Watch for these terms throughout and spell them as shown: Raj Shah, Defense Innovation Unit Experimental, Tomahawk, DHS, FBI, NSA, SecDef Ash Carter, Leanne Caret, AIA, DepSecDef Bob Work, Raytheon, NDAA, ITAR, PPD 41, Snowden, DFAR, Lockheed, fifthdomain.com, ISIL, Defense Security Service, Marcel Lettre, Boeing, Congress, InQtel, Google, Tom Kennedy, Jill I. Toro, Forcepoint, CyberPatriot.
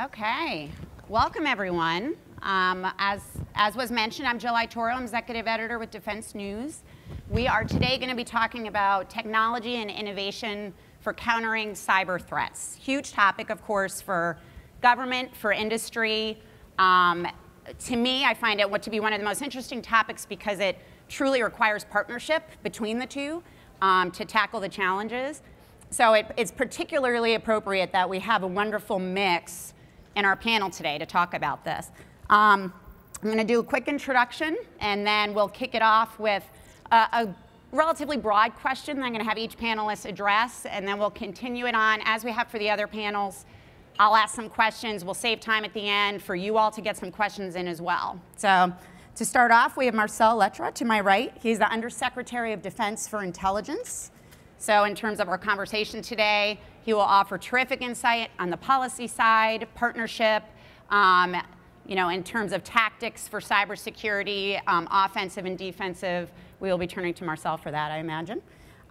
Okay, welcome everyone. As was mentioned, I'm Jill I. Toro, I'm executive editor with Defense News. We are today going to be talking about technology and innovation for countering cyber threats. Huge topic, of course, for government, for industry. To me, I find it to be one of the most interesting topics because it truly requires partnership between the two to tackle the challenges. So it's particularly appropriate that we have a wonderful mix in our panel today to talk about this. I'm going to do a quick introduction, and then we'll kick it off with a relatively broad question that I'm going to have each panelist address, and then we'll continue it on as we have for the other panels. I'll ask some questions. We'll save time at the end for you all to get some questions in as well. So to start off, we have Marcel Lettre to my right. He's the Undersecretary of Defense for Intelligence. So in terms of our conversation today, he will offer terrific insight on the policy side, partnership, in terms of tactics for cybersecurity, offensive and defensive. We will be turning to Marcel for that, I imagine.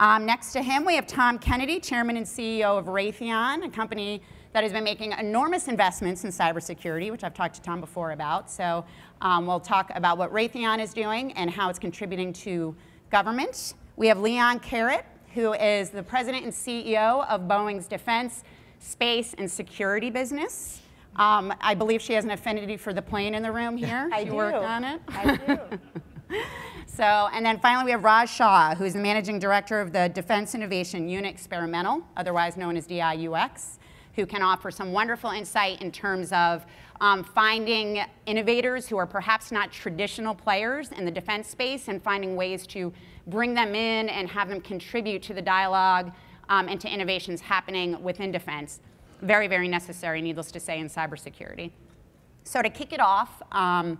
Next to him, we have Tom Kennedy, Chairman and CEO of Raytheon, a company that has been making enormous investments in cybersecurity, which I've talked to Tom before about. So we'll talk about what Raytheon is doing and how it's contributing to government. We have Leanne Caret, who is the president and CEO of Boeing's defense, space, and security business. I believe she has an affinity for the plane in the room here. She worked on it. I do. So, and then finally we have Raj Shah, who is the managing director of the Defense Innovation Unit Experimental, otherwise known as DIUX, who can offer some wonderful insight in terms of finding innovators who are perhaps not traditional players in the defense space and finding ways to bring them in and have them contribute to the dialogue and to innovations happening within defense. Very, very necessary, needless to say, in cybersecurity. So to kick it off, I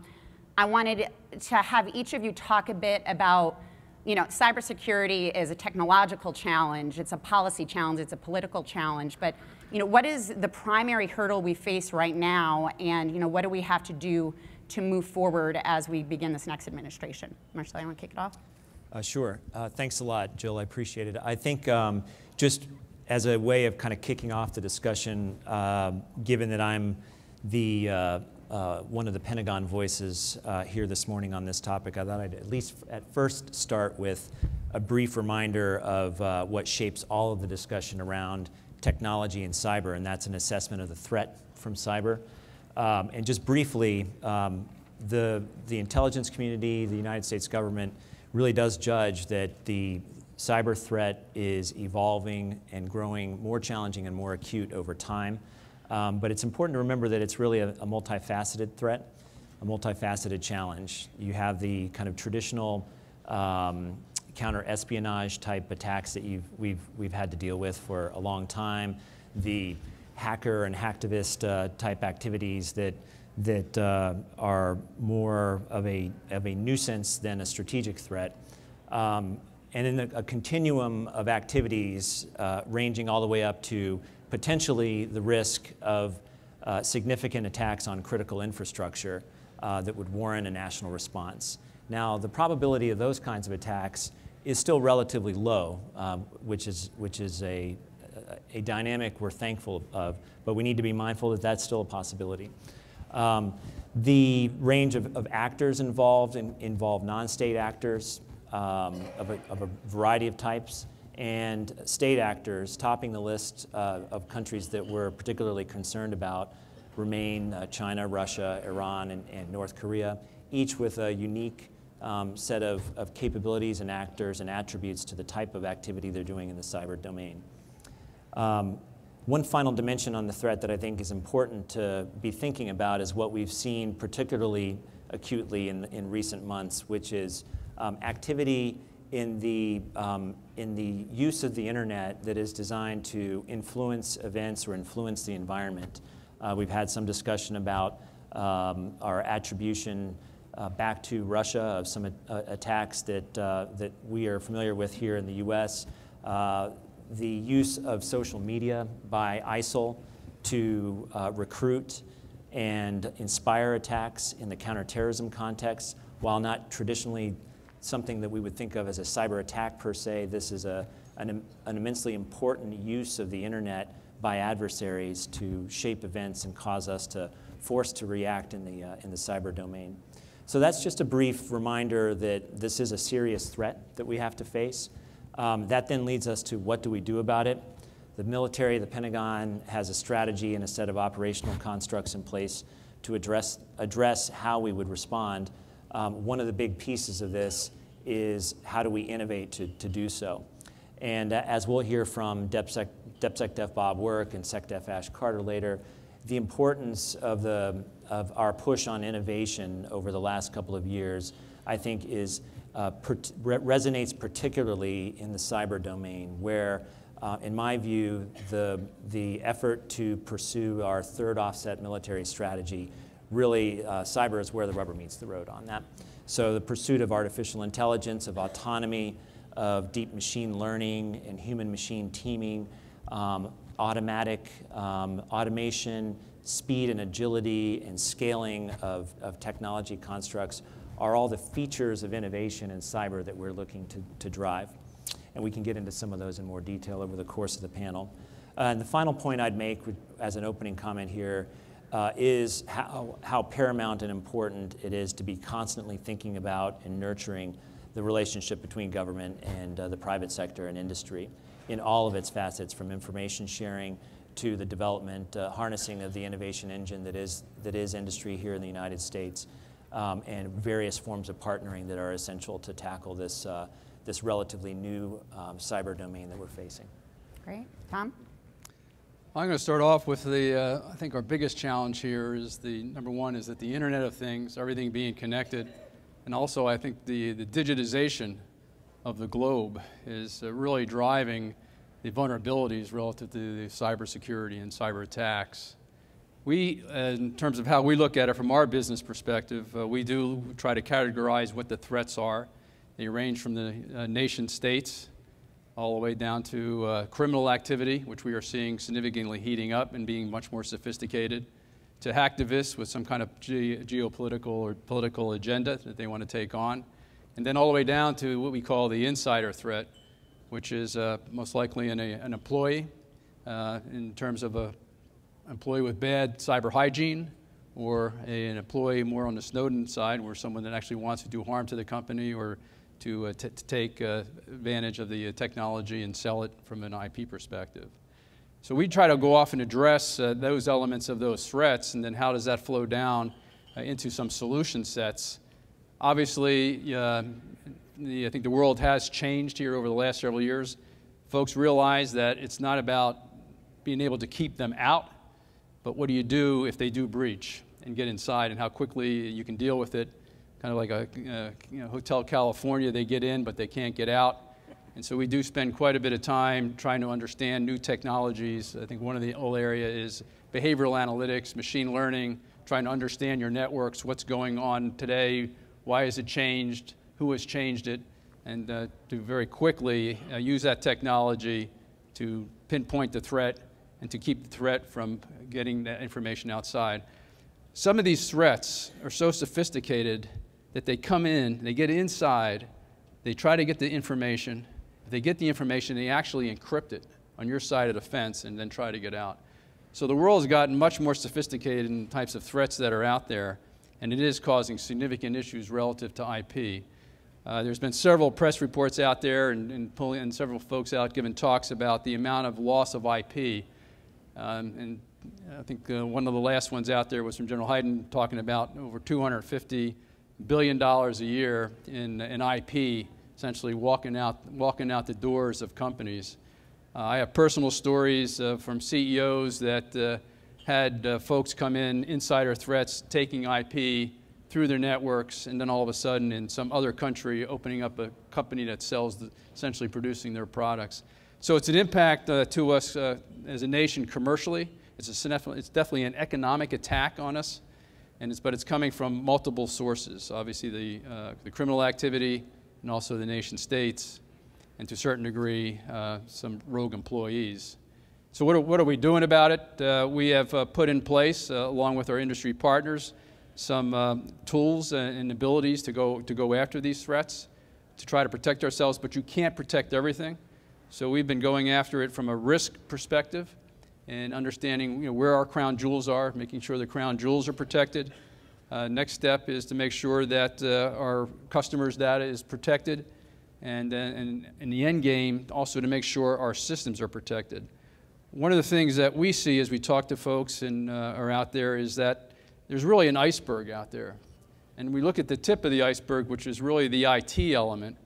wanted to have each of you talk a bit about, cybersecurity is a technological challenge, it's a policy challenge, it's a political challenge, but what is the primary hurdle we face right now, and what do we have to do to move forward as we begin this next administration? Marcel, you want to kick it off? Sure. Thanks a lot, Jill. I appreciate it. I think just as a way of kind of kicking off the discussion, given that I'm the one of the Pentagon voices here this morning on this topic, I thought I'd at least at first start with a brief reminder of what shapes all of the discussion around technology and cyber, and that's an assessment of the threat from cyber. And just briefly, the intelligence community, the United States government, really does judge that the cyber threat is evolving and growing more challenging and more acute over time. But it's important to remember that it's really a multifaceted threat, a multifaceted challenge. You have the kind of traditional counter-espionage type attacks that we've had to deal with for a long time, the hacker and hacktivist type activities that are more of a nuisance than a strategic threat. And in a continuum of activities ranging all the way up to potentially the risk of significant attacks on critical infrastructure that would warrant a national response. Now, the probability of those kinds of attacks is still relatively low, which is a dynamic we're thankful of, but we need to be mindful that that's still a possibility. The range of actors involved involve non-state actors of a variety of types and state actors, topping the list of countries that we're particularly concerned about remain China, Russia, Iran, and North Korea, each with a unique set of capabilities and actors and attributes to the type of activity they're doing in the cyber domain. One final dimension on the threat that I think is important to be thinking about is what we've seen particularly acutely in recent months, which is activity in the use of the internet that is designed to influence events or influence the environment. We've had some discussion about our attribution back to Russia of some attacks that we are familiar with here in the U.S. The use of social media by ISIL to recruit and inspire attacks in the counterterrorism context. While not traditionally something that we would think of as a cyber attack per se, this is an immensely important use of the internet by adversaries to shape events and cause us to force to react in the cyber domain. So that's just a brief reminder that this is a serious threat that we have to face. That then leads us to what do we do about it? The military, the Pentagon, has a strategy and a set of operational constructs in place to address how we would respond. One of the big pieces of this is how do we innovate to do so? And as we'll hear from DepSecDef Bob Work and SecDef Ash Carter later, the importance of our push on innovation over the last couple of years, I think, is resonates particularly in the cyber domain, where, in my view, the effort to pursue our third offset military strategy, really, cyber is where the rubber meets the road on that. So the pursuit of artificial intelligence, of autonomy, of deep machine learning and human-machine teaming, automation, speed and agility, and scaling of technology constructs are all the features of innovation in cyber that we're looking to drive. And we can get into some of those in more detail over the course of the panel. And the final point I'd make as an opening comment here is how paramount and important it is to be constantly thinking about and nurturing the relationship between government and the private sector and industry in all of its facets, from information sharing to the development, harnessing of the innovation engine that is industry here in the United States, and various forms of partnering that are essential to tackle this, this relatively new cyber domain that we're facing. Great. Tom? I'm going to start off with the, I think our biggest challenge here is the, #1 is that the Internet of Things, everything being connected, and also, I think the digitization of the globe is really driving the vulnerabilities relative to the cybersecurity and cyber attacks. We, in terms of how we look at it from our business perspective, we do try to categorize what the threats are. They range from the nation states all the way down to criminal activity, which we are seeing significantly heating up and being much more sophisticated, to hacktivists with some kind of geopolitical or political agenda that they want to take on, and then all the way down to what we call the insider threat, which is most likely an employee in terms of an employee with bad cyber hygiene, or an employee more on the Snowden side, where someone that actually wants to do harm to the company or to take advantage of the technology and sell it from an IP perspective. So we try to go off and address those elements of those threats, and then how does that flow down into some solution sets. Obviously, I think the world has changed here over the last several years. Folks realize that it's not about being able to keep them out, but what do you do if they do breach and get inside, and how quickly you can deal with it. Kind of like a Hotel California, they get in, but they can't get out. And so we do spend quite a bit of time trying to understand new technologies. I think one of the whole area is behavioral analytics, machine learning, trying to understand your networks, what's going on today, why has it changed, who has changed it, and to very quickly use that technology to pinpoint the threat and to keep the threat from getting that information outside. Some of these threats are so sophisticated that they come in, they get inside, they try to get the information. They get the information, they actually encrypt it on your side of the fence and then try to get out. So the world's gotten much more sophisticated in types of threats that are out there, and it is causing significant issues relative to IP. There's been several press reports out there and several folks out giving talks about the amount of loss of IP. And I think one of the last ones out there was from General Hyden talking about over $250 billion a year in IP, essentially walking out the doors of companies. I have personal stories from CEOs that had folks come in, insider threats, taking IP through their networks, and then all of a sudden in some other country opening up a company that sells, essentially producing their products. So it's an impact to us as a nation commercially. It's definitely an economic attack on us, but it's coming from multiple sources. Obviously the criminal activity, and also the nation states, and to a certain degree, some rogue employees. So what are we doing about it? We have put in place, along with our industry partners, some tools and abilities to go after these threats, to try to protect ourselves, but you can't protect everything. So we've been going after it from a risk perspective. and understanding where our crown jewels are, making sure the crown jewels are protected. Next step is to make sure that our customers' data is protected, and then in the end game, also to make sure our systems are protected. One of the things that we see as we talk to folks and are out there is that there's really an iceberg out there. And we look at the tip of the iceberg, which is really the IT element,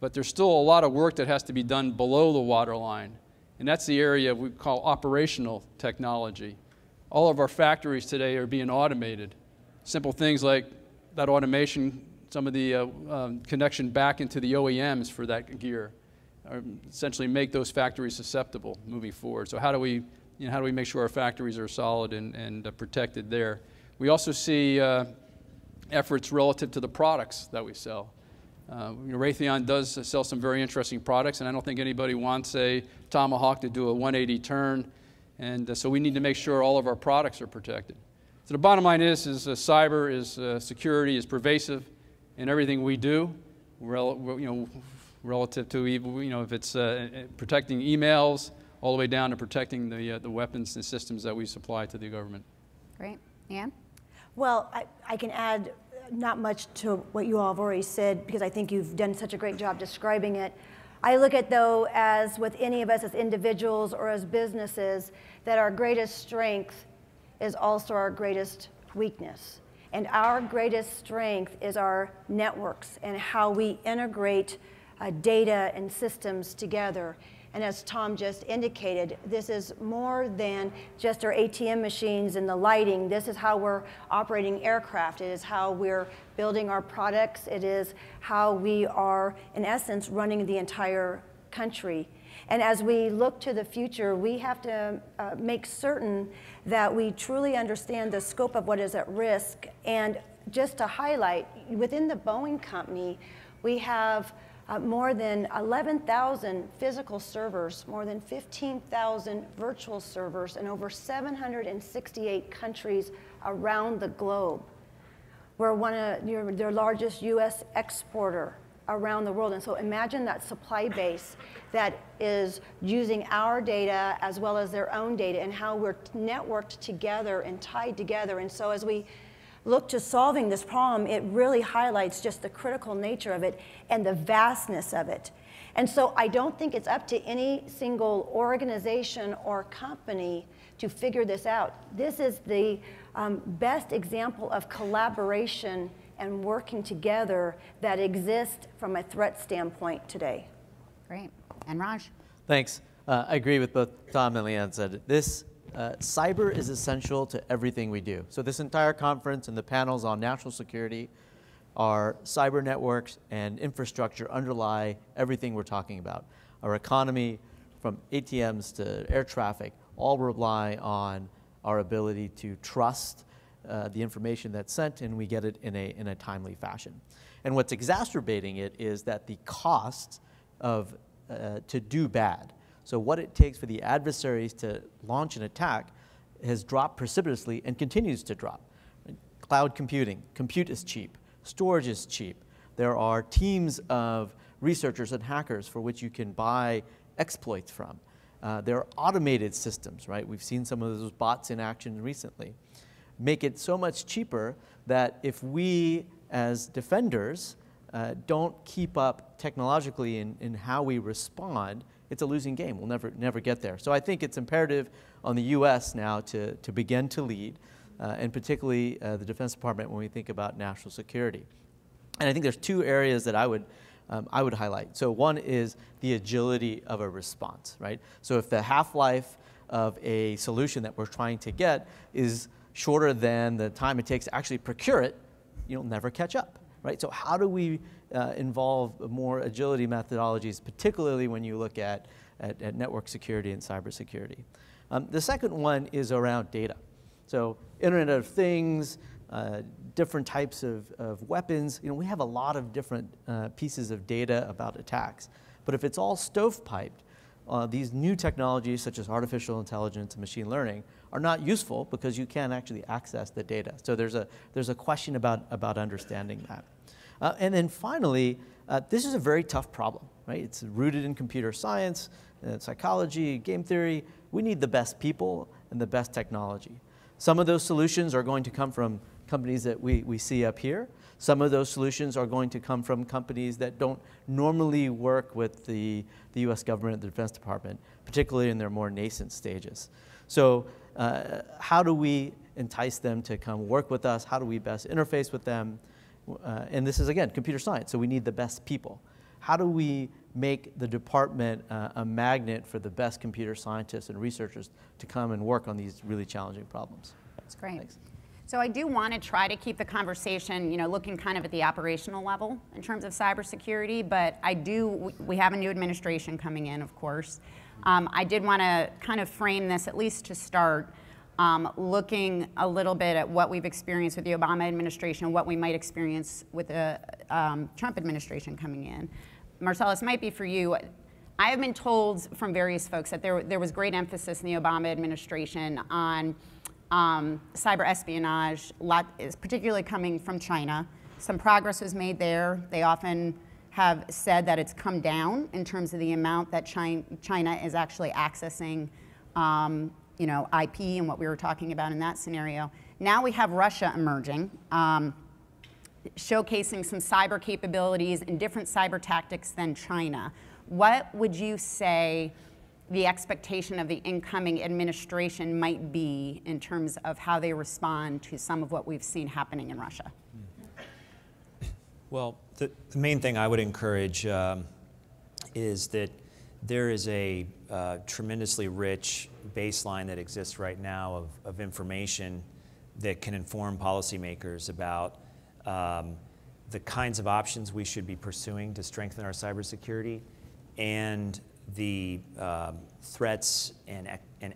but there's still a lot of work that has to be done below the waterline. And that's the area we call operational technology. All of our factories today are being automated. Simple things like that automation, some of the connection back into the OEMs for that gear, essentially make those factories susceptible moving forward. So how do we, how do we make sure our factories are solid and protected there? We also see efforts relative to the products that we sell. Raytheon does sell some very interesting products, and I don't think anybody wants a Tomahawk to do a 180 turn, and so we need to make sure all of our products are protected. So the bottom line is cyber is security is pervasive in everything we do, relative to even, if it's protecting emails all the way down to protecting the weapons and systems that we supply to the government. Great. Yeah. Well, I can add not much to what you all have already said, because I think you've done such a great job describing it. I look at, though, as with any of us as individuals or as businesses, that our greatest strength is also our greatest weakness. And our greatest strength is our networks and how we integrate data and systems together. And as Tom just indicated, this is more than just our ATM machines and the lighting. This is how we're operating aircraft. It is how we're building our products. It is how we are, in essence, running the entire country. And as we look to the future, we have to make certain that we truly understand the scope of what is at risk. And just to highlight, within the Boeing company, we have more than 11,000 physical servers, more than 15,000 virtual servers in over 768 countries around the globe. We're one of their largest U.S. exporter around the world. And so imagine that supply base that is using our data as well as their own data, and how we're networked together and tied together. And so as we look to solving this problem, it really highlights just the critical nature of it and the vastness of it. And so I don't think it's up to any single organization or company to figure this out. This is the best example of collaboration and working together that exists from a threat standpoint today. Great. And Raj? Thanks. I agree with both Tom and Leanne said. This cyber is essential to everything we do. So this entire conference and the panels on national security are cyber networks and infrastructure underlie everything we're talking about. Our economy, from ATMs to air traffic, all rely on our ability to trust the information that's sent, and we get it in a timely fashion. And what's exacerbating it is that the cost of to do bad. So what it takes for the adversaries to launch an attack has dropped precipitously and continues to drop. Cloud computing, compute is cheap, storage is cheap. There are teams of researchers and hackers for which you can buy exploits from. There are automated systems, right? We've seen some of those bots in action recently. Make it so much cheaper that if we as defenders don't keep up technologically in how we respond, it's a losing game. We'll never get there. So I think it's imperative on the U.S. now to begin to lead, and particularly the Defense Department when we think about national security. And I think there's two areas that I would highlight. So one is the agility of a response, right? So if the half-life of a solution that we're trying to get is shorter than the time it takes to actually procure it, you'll never catch up, right? So how do we involve more agility methodologies, particularly when you look at network security and cybersecurity. The second one is around data. So Internet of Things, different types of weapons. We have a lot of different pieces of data about attacks. But if it's all stovepiped, these new technologies such as artificial intelligence and machine learning are not useful because you can't actually access the data. So there's a question about understanding that. And then finally, this is a very tough problem, right? It's rooted in computer science, psychology, game theory, we need the best people and the best technology. Some of those solutions are going to come from companies that we see up here. Some of those solutions are going to come from companies that don't normally work with the US government, the Defense Department, particularly in their more nascent stages. So how do we entice them to come work with us? How do we best interface with them? And this is, again, computer science, so we need the best people. How do we make the department a magnet for the best computer scientists and researchers to come and work on these really challenging problems? That's great. Thanks. So I do want to try to keep the conversation, you know, looking kind of at the operational level in terms of cybersecurity, but I do, we have a new administration coming in, of course. I did want to kind of frame this, at least to start, looking a little bit at what we've experienced with the Obama administration, what we might experience with the Trump administration coming in. Marcel, this might be for you. I have been told from various folks that there was great emphasis in the Obama administration on cyber espionage, particularly coming from China. Some progress was made there. They often have said that it's come down in terms of the amount that China is actually accessing you know, IP and what we were talking about in that scenario. Now we have Russia emerging, showcasing some cyber capabilities and different cyber tactics than China. What would you say the expectation of the incoming administration might be in terms of how they respond to some of what we've seen happening in Russia? Well, the main thing I would encourage is that there is a tremendously rich baseline that exists right now of information that can inform policymakers about the kinds of options we should be pursuing to strengthen our cybersecurity and the threats and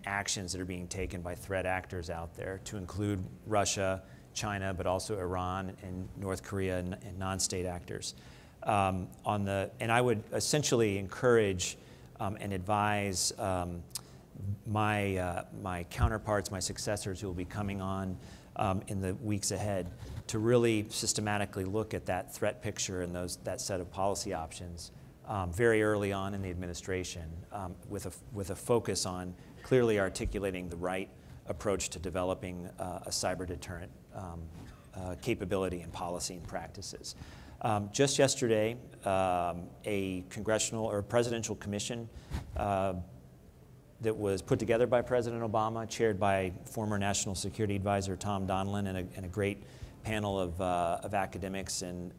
actions that are being taken by threat actors out there, to include Russia, China, but also Iran and North Korea and non-state actors. And I would essentially encourage and advise my counterparts, my successors who will be coming on in the weeks ahead, to really systematically look at that threat picture and that set of policy options very early on in the administration, with a focus on clearly articulating the right approach to developing a cyber deterrent capability and policy and practices. Just yesterday, a congressional or presidential commission that was put together by President Obama, chaired by former National Security Advisor Tom Donilon and a great panel of academics and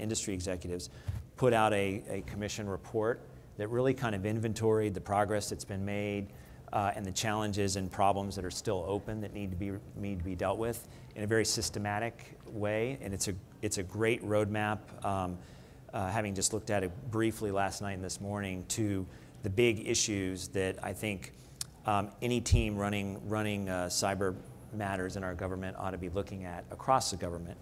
industry executives, put out a commission report that really kind of inventoried the progress that's been made and the challenges and problems that are still open that need to be dealt with in a very systematic way. And it's a great roadmap, having just looked at it briefly last night and this morning, to the big issues that I think any team running cyber matters in our government ought to be looking at across the government.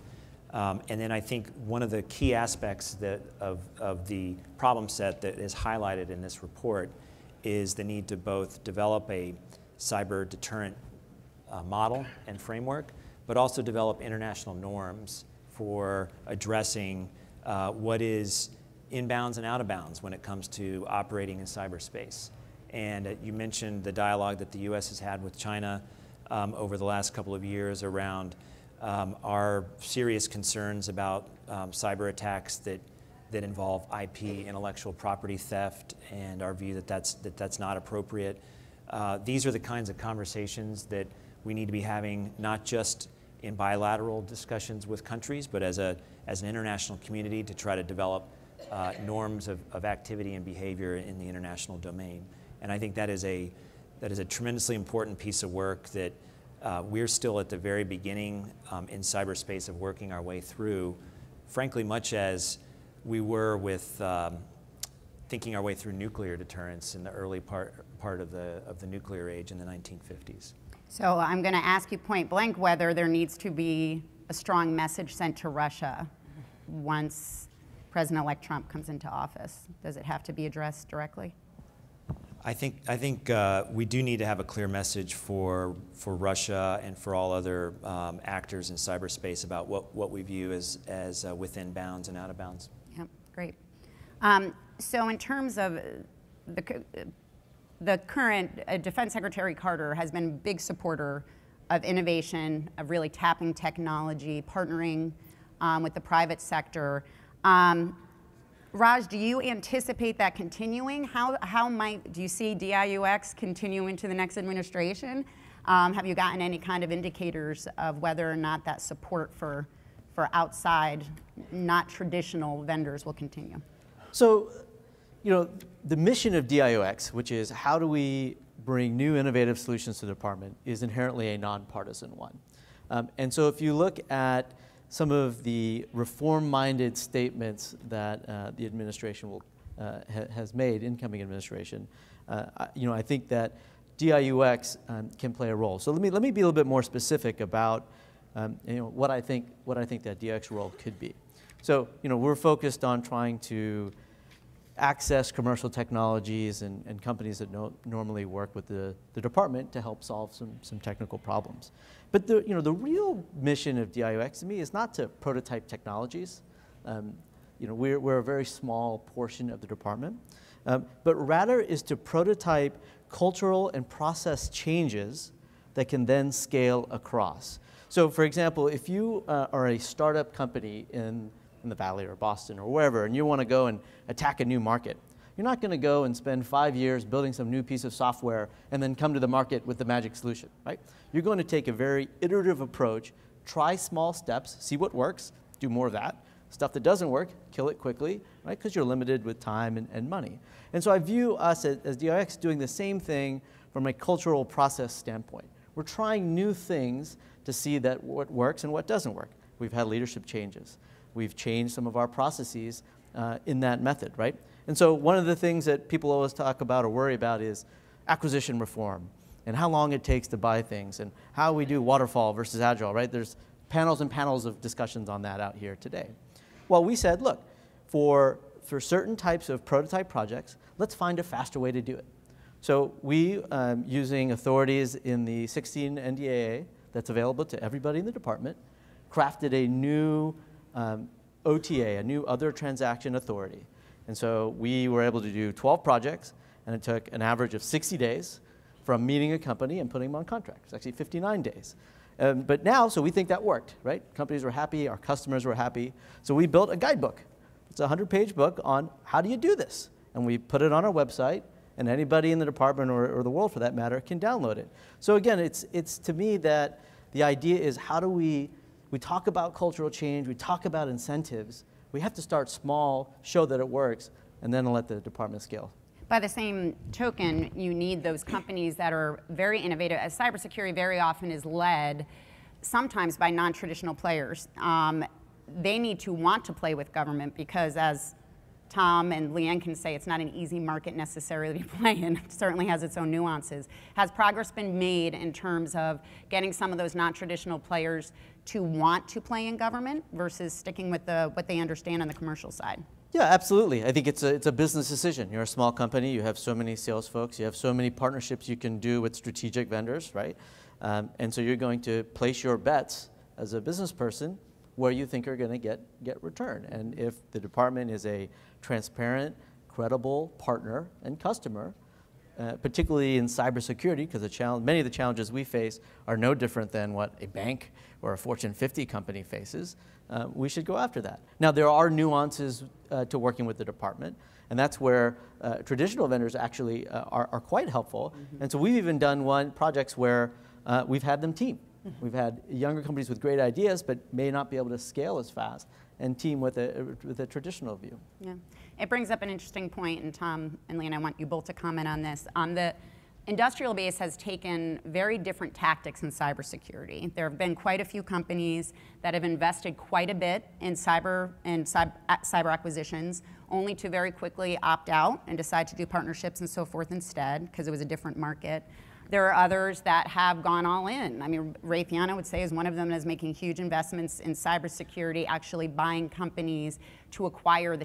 And then I think one of the key aspects of the problem set that is highlighted in this report is the need to both develop a cyber deterrent model and framework, but also develop international norms for addressing what is inbounds and out-of-bounds when it comes to operating in cyberspace. And you mentioned the dialogue that the U.S. has had with China over the last couple of years around our serious concerns about cyber attacks that involve IP, intellectual property theft, and our view that that's not appropriate. These are the kinds of conversations that we need to be having, not just in bilateral discussions with countries, but as an international community, to try to develop norms of activity and behavior in the international domain. And I think that is a tremendously important piece of work that we're still at the very beginning in cyberspace of working our way through, frankly, much as we were with thinking our way through nuclear deterrence in the early part of the nuclear age in the 1950s. So I'm going to ask you point blank whether there needs to be a strong message sent to Russia once President-elect Trump comes into office. Does it have to be addressed directly? I think we do need to have a clear message for Russia and for all other actors in cyberspace about what we view as within bounds and out of bounds. Great. So in terms of the the current Defense Secretary Carter has been a big supporter of innovation, of really tapping technology, partnering with the private sector. Raj, do you anticipate that continuing? How might, do you see DIUX continue into the next administration? Have you gotten any kind of indicators of whether or not that support for outside, not traditional vendors will continue? So, you know, the mission of DIUX, which is how do we bring new innovative solutions to the department, is inherently a nonpartisan one. And so if you look at some of the reform-minded statements that the administration will, has made, incoming administration, you know, I think that DIUX can play a role. So let me be a little bit more specific about you know, what I think that DIUX role could be. So you know, we're focused on trying to access commercial technologies and companies that don't normally work with the department to help solve some technical problems. But the, you know, the real mission of DIUX to me is not to prototype technologies. You know, we're a very small portion of the department, but rather is to prototype cultural and process changes that can then scale across. So for example, if you are a startup company in the Valley or Boston or wherever, and you want to go and attack a new market, you're not going to go and spend 5 years building some new piece of software and then come to the market with the magic solution, right? You're going to take a very iterative approach, try small steps, see what works, do more of that. Stuff that doesn't work, kill it quickly, right? Because you're limited with time and money. And so I view us as DIUX doing the same thing from a cultural process standpoint. We're trying new things to see that what works and what doesn't work. We've had leadership changes. We've changed some of our processes in that method, right? And so one of the things that people always talk about or worry about is acquisition reform and how long it takes to buy things and how we do waterfall versus agile, right? There's panels and panels of discussions on that out here today. Well, we said, look, for certain types of prototype projects, let's find a faster way to do it. So we, using authorities in the 16 NDAA that's available to everybody in the department, crafted a new OTA, a new other transaction authority. And so we were able to do 12 projects, and it took an average of 60 days from meeting a company and putting them on contract. It's actually 59 days. But now, so we think that worked, right? Companies were happy, our customers were happy. So we built a guidebook. It's a 100-page book on how do you do this? And we put it on our website, and anybody in the department or the world for that matter can download it. So again, it's to me that the idea is how do we talk about cultural change, we talk about incentives, we have to start small, show that it works, and then let the department scale. By the same token, you need those companies that are very innovative, as cybersecurity very often is led sometimes by non-traditional players. They need to want to play with government because, as Tom and Leanne can say, it's not an easy market necessarily to play in. It certainly has its own nuances. Has progress been made in terms of getting some of those non-traditional players to want to play in government versus sticking with what they understand on the commercial side? Yeah, absolutely. I think it's a business decision. You're a small company. You have so many sales folks. You have so many partnerships you can do with strategic vendors, right? And so you're going to place your bets as a business person where you think are going to get return. And if the department is a transparent, credible partner and customer, particularly in cybersecurity, because many of the challenges we face are no different than what a bank or a Fortune 50 company faces, we should go after that. Now, there are nuances to working with the department, and that's where traditional vendors actually are quite helpful. Mm-hmm. And so we've even done projects where we've had them team. We've had younger companies with great ideas, but may not be able to scale as fast and team with a traditional view. Yeah, it brings up an interesting point, and Tom and Leanne, I want you both to comment on this. The industrial base has taken very different tactics in cybersecurity. There have been quite a few companies that have invested quite a bit in cyber acquisitions, only to very quickly opt out and decide to do partnerships and so forth instead, because it was a different market. There are others that have gone all in. I mean, Raytheon, I would say, is one of them that is making huge investments in cybersecurity, actually buying companies to acquire the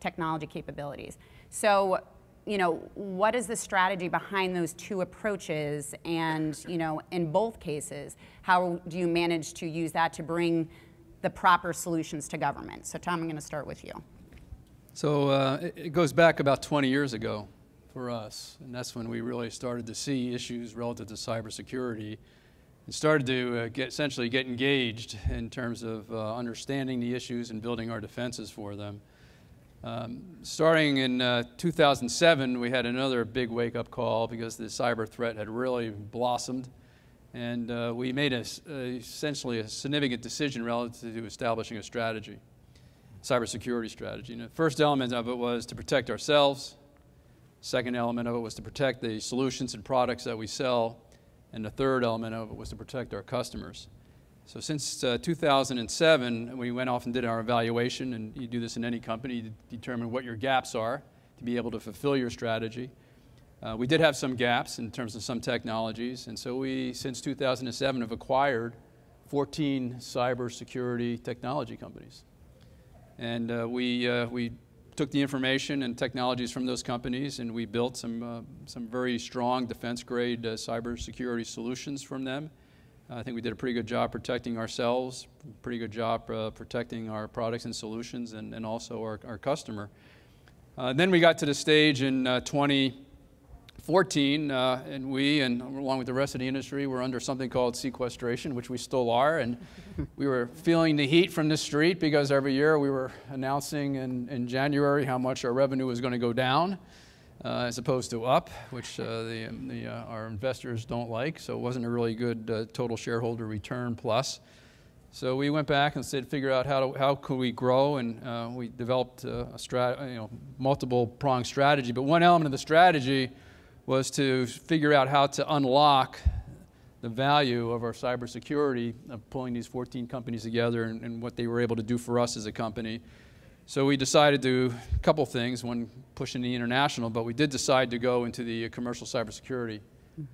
technology capabilities. So, you know, what is the strategy behind those two approaches? And, you know, in both cases, how do you manage to use that to bring the proper solutions to government? So, Tom, I'm going to start with you. So, it goes back about 20 years ago. for us. And that's when we really started to see issues relative to cybersecurity and started to essentially get engaged in terms of understanding the issues and building our defenses for them. Starting in 2007, we had another big wake-up call because the cyber threat had really blossomed, and we made essentially a significant decision relative to establishing a strategy, cybersecurity strategy. And the first element of it was to protect ourselves. Second element of it was to protect the solutions and products that we sell, and the third element of it was to protect our customers. So since 2007, we went off and did our evaluation, and you do this in any company to determine what your gaps are to be able to fulfill your strategy. We did have some gaps in terms of some technologies, and so we, since 2007, have acquired 14 cybersecurity technology companies. And we took the information and technologies from those companies, and we built some very strong defense-grade cybersecurity solutions from them. I think we did a pretty good job protecting ourselves, pretty good job protecting our products and solutions, and also our customer. Then we got to the stage in 2014, and we, and along with the rest of the industry, were under something called sequestration, which we still are, and we were feeling the heat from the street because every year we were announcing in January how much our revenue was going to go down. As opposed to up, which our investors don't like, so it wasn't a really good total shareholder return plus. So we went back and said, figure out how could we grow, and we developed multiple pronged strategy. But one element of the strategy was to figure out how to unlock the value of our cybersecurity of pulling these 14 companies together and what they were able to do for us as a company. So we decided to do a couple things, one pushing the international, but we did decide to go into the commercial cybersecurity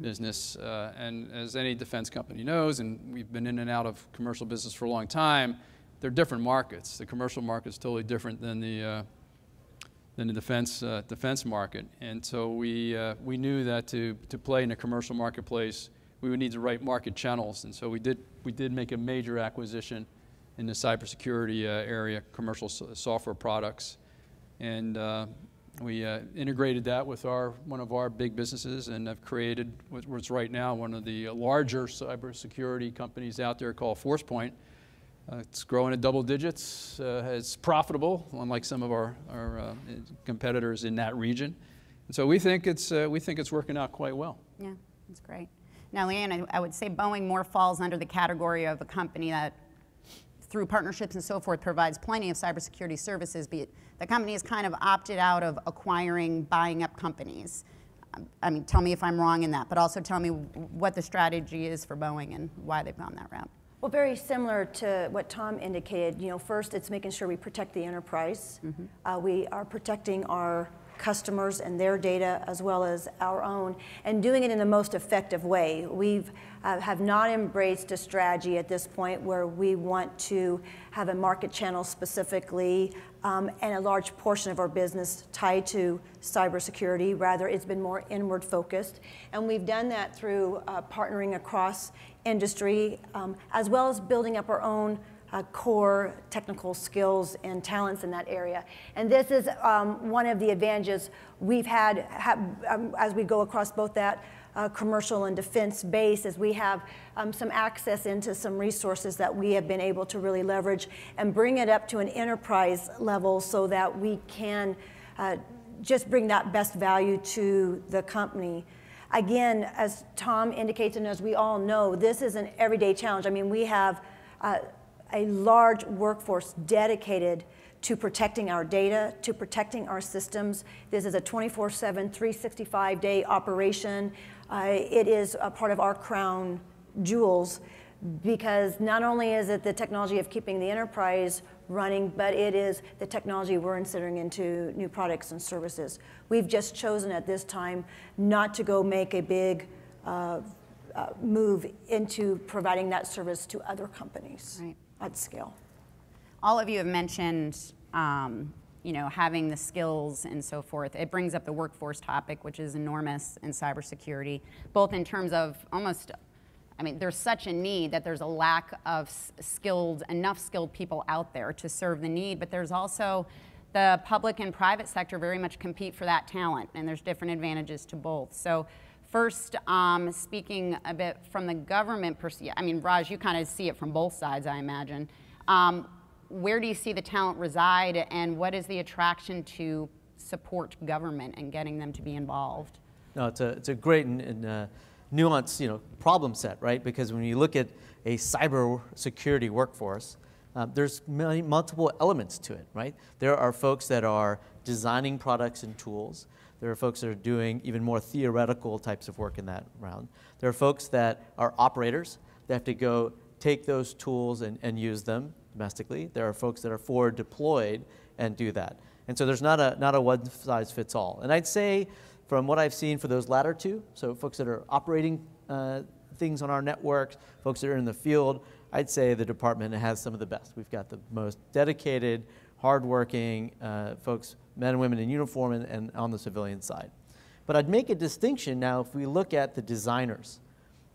business. And as any defense company knows, and we've been in and out of commercial business for a long time, they're different markets. The commercial market's totally different than the defense market. And so we knew that to play in a commercial marketplace, we would need the right market channels. And so we did make a major acquisition in the cybersecurity area, commercial software products, and we integrated that with one of our big businesses, and have created what's right now one of the larger cybersecurity companies out there called Forcepoint. It's growing at double digits. It's profitable, unlike some of our competitors in that region, and so we think it's working out quite well. Yeah, that's great. Now, Leanne, I would say Boeing more falls under the category of a company that, through partnerships and so forth, provides plenty of cybersecurity services, but the company has kind of opted out of acquiring, buying up companies. I mean, tell me if I'm wrong in that, but also tell me what the strategy is for Boeing and why they've gone that route. Well, very similar to what Tom indicated. You know, first, it's making sure we protect the enterprise. Mm-hmm. We are protecting our customers and their data as well as our own, and doing it in the most effective way. We've have not embraced a strategy at this point where we want to have a market channel specifically and a large portion of our business tied to cybersecurity. Rather, it's been more inward focused, and we've done that through partnering across industry as well as building up our own core technical skills and talents in that area. And this is one of the advantages we've had as we go across both that commercial and defense base, is we have some access into some resources that we have been able to really leverage and bring it up to an enterprise level so that we can just bring that best value to the company. Again, as Tom indicates, and as we all know, this is an everyday challenge. I mean, we have a large workforce dedicated to protecting our data, to protecting our systems. This is a 24/7, 365-day operation. It is a part of our crown jewels, because not only is it the technology of keeping the enterprise running, but it is the technology we're inserting into new products and services. We've just chosen at this time not to go make a big move into providing that service to other companies. Right. At scale. All of you have mentioned, you know, having the skills and so forth. It brings up the workforce topic, which is enormous in cybersecurity, both in terms of almost, I mean, there's such a need that there's a lack of enough skilled people out there to serve the need, but there's also the public and private sector very much compete for that talent, and there's different advantages to both. So first, speaking a bit from the government perspective, I mean, Raj, you kind of see it from both sides, I imagine. Where do you see the talent reside, and what is the attraction to support government and getting them to be involved? No, it's a great and nuanced, you know, problem set, right? Because when you look at a cybersecurity workforce, there's multiple elements to it, right? There are folks that are designing products and tools. There are folks that are doing even more theoretical types of work in that round. There are folks that are operators that have to go take those tools and use them domestically. There are folks that are forward deployed and do that. And so there's not a one size fits all. And I'd say from what I've seen for those latter two, so folks that are operating things on our networks, folks that are in the field, I'd say the department has some of the best. We've got the most dedicated, hardworking folks, men and women in uniform and on the civilian side. But I'd make a distinction now if we look at the designers,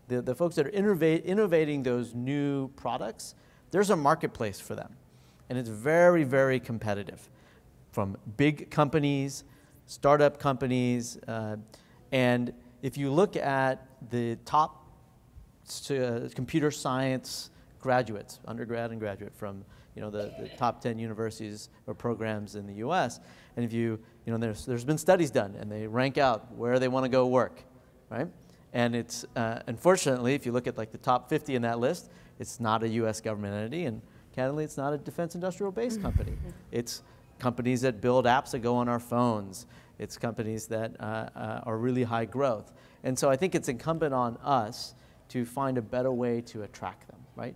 the folks that are innovating those new products, there's a marketplace for them. And it's very, very competitive, from big companies, startup companies, and if you look at the top computer science graduates, undergrad and graduate from the top 10 universities or programs in the U.S., and if you know there's been studies done, and they rank out where they want to go work, right? And it's unfortunately, if you look at like the top 50 in that list, it's not a U.S. government entity, and candidly, it's not a defense industrial base company. It's companies that build apps that go on our phones. It's companies that are really high growth. And so I think it's incumbent on us to find a better way to attract them, right?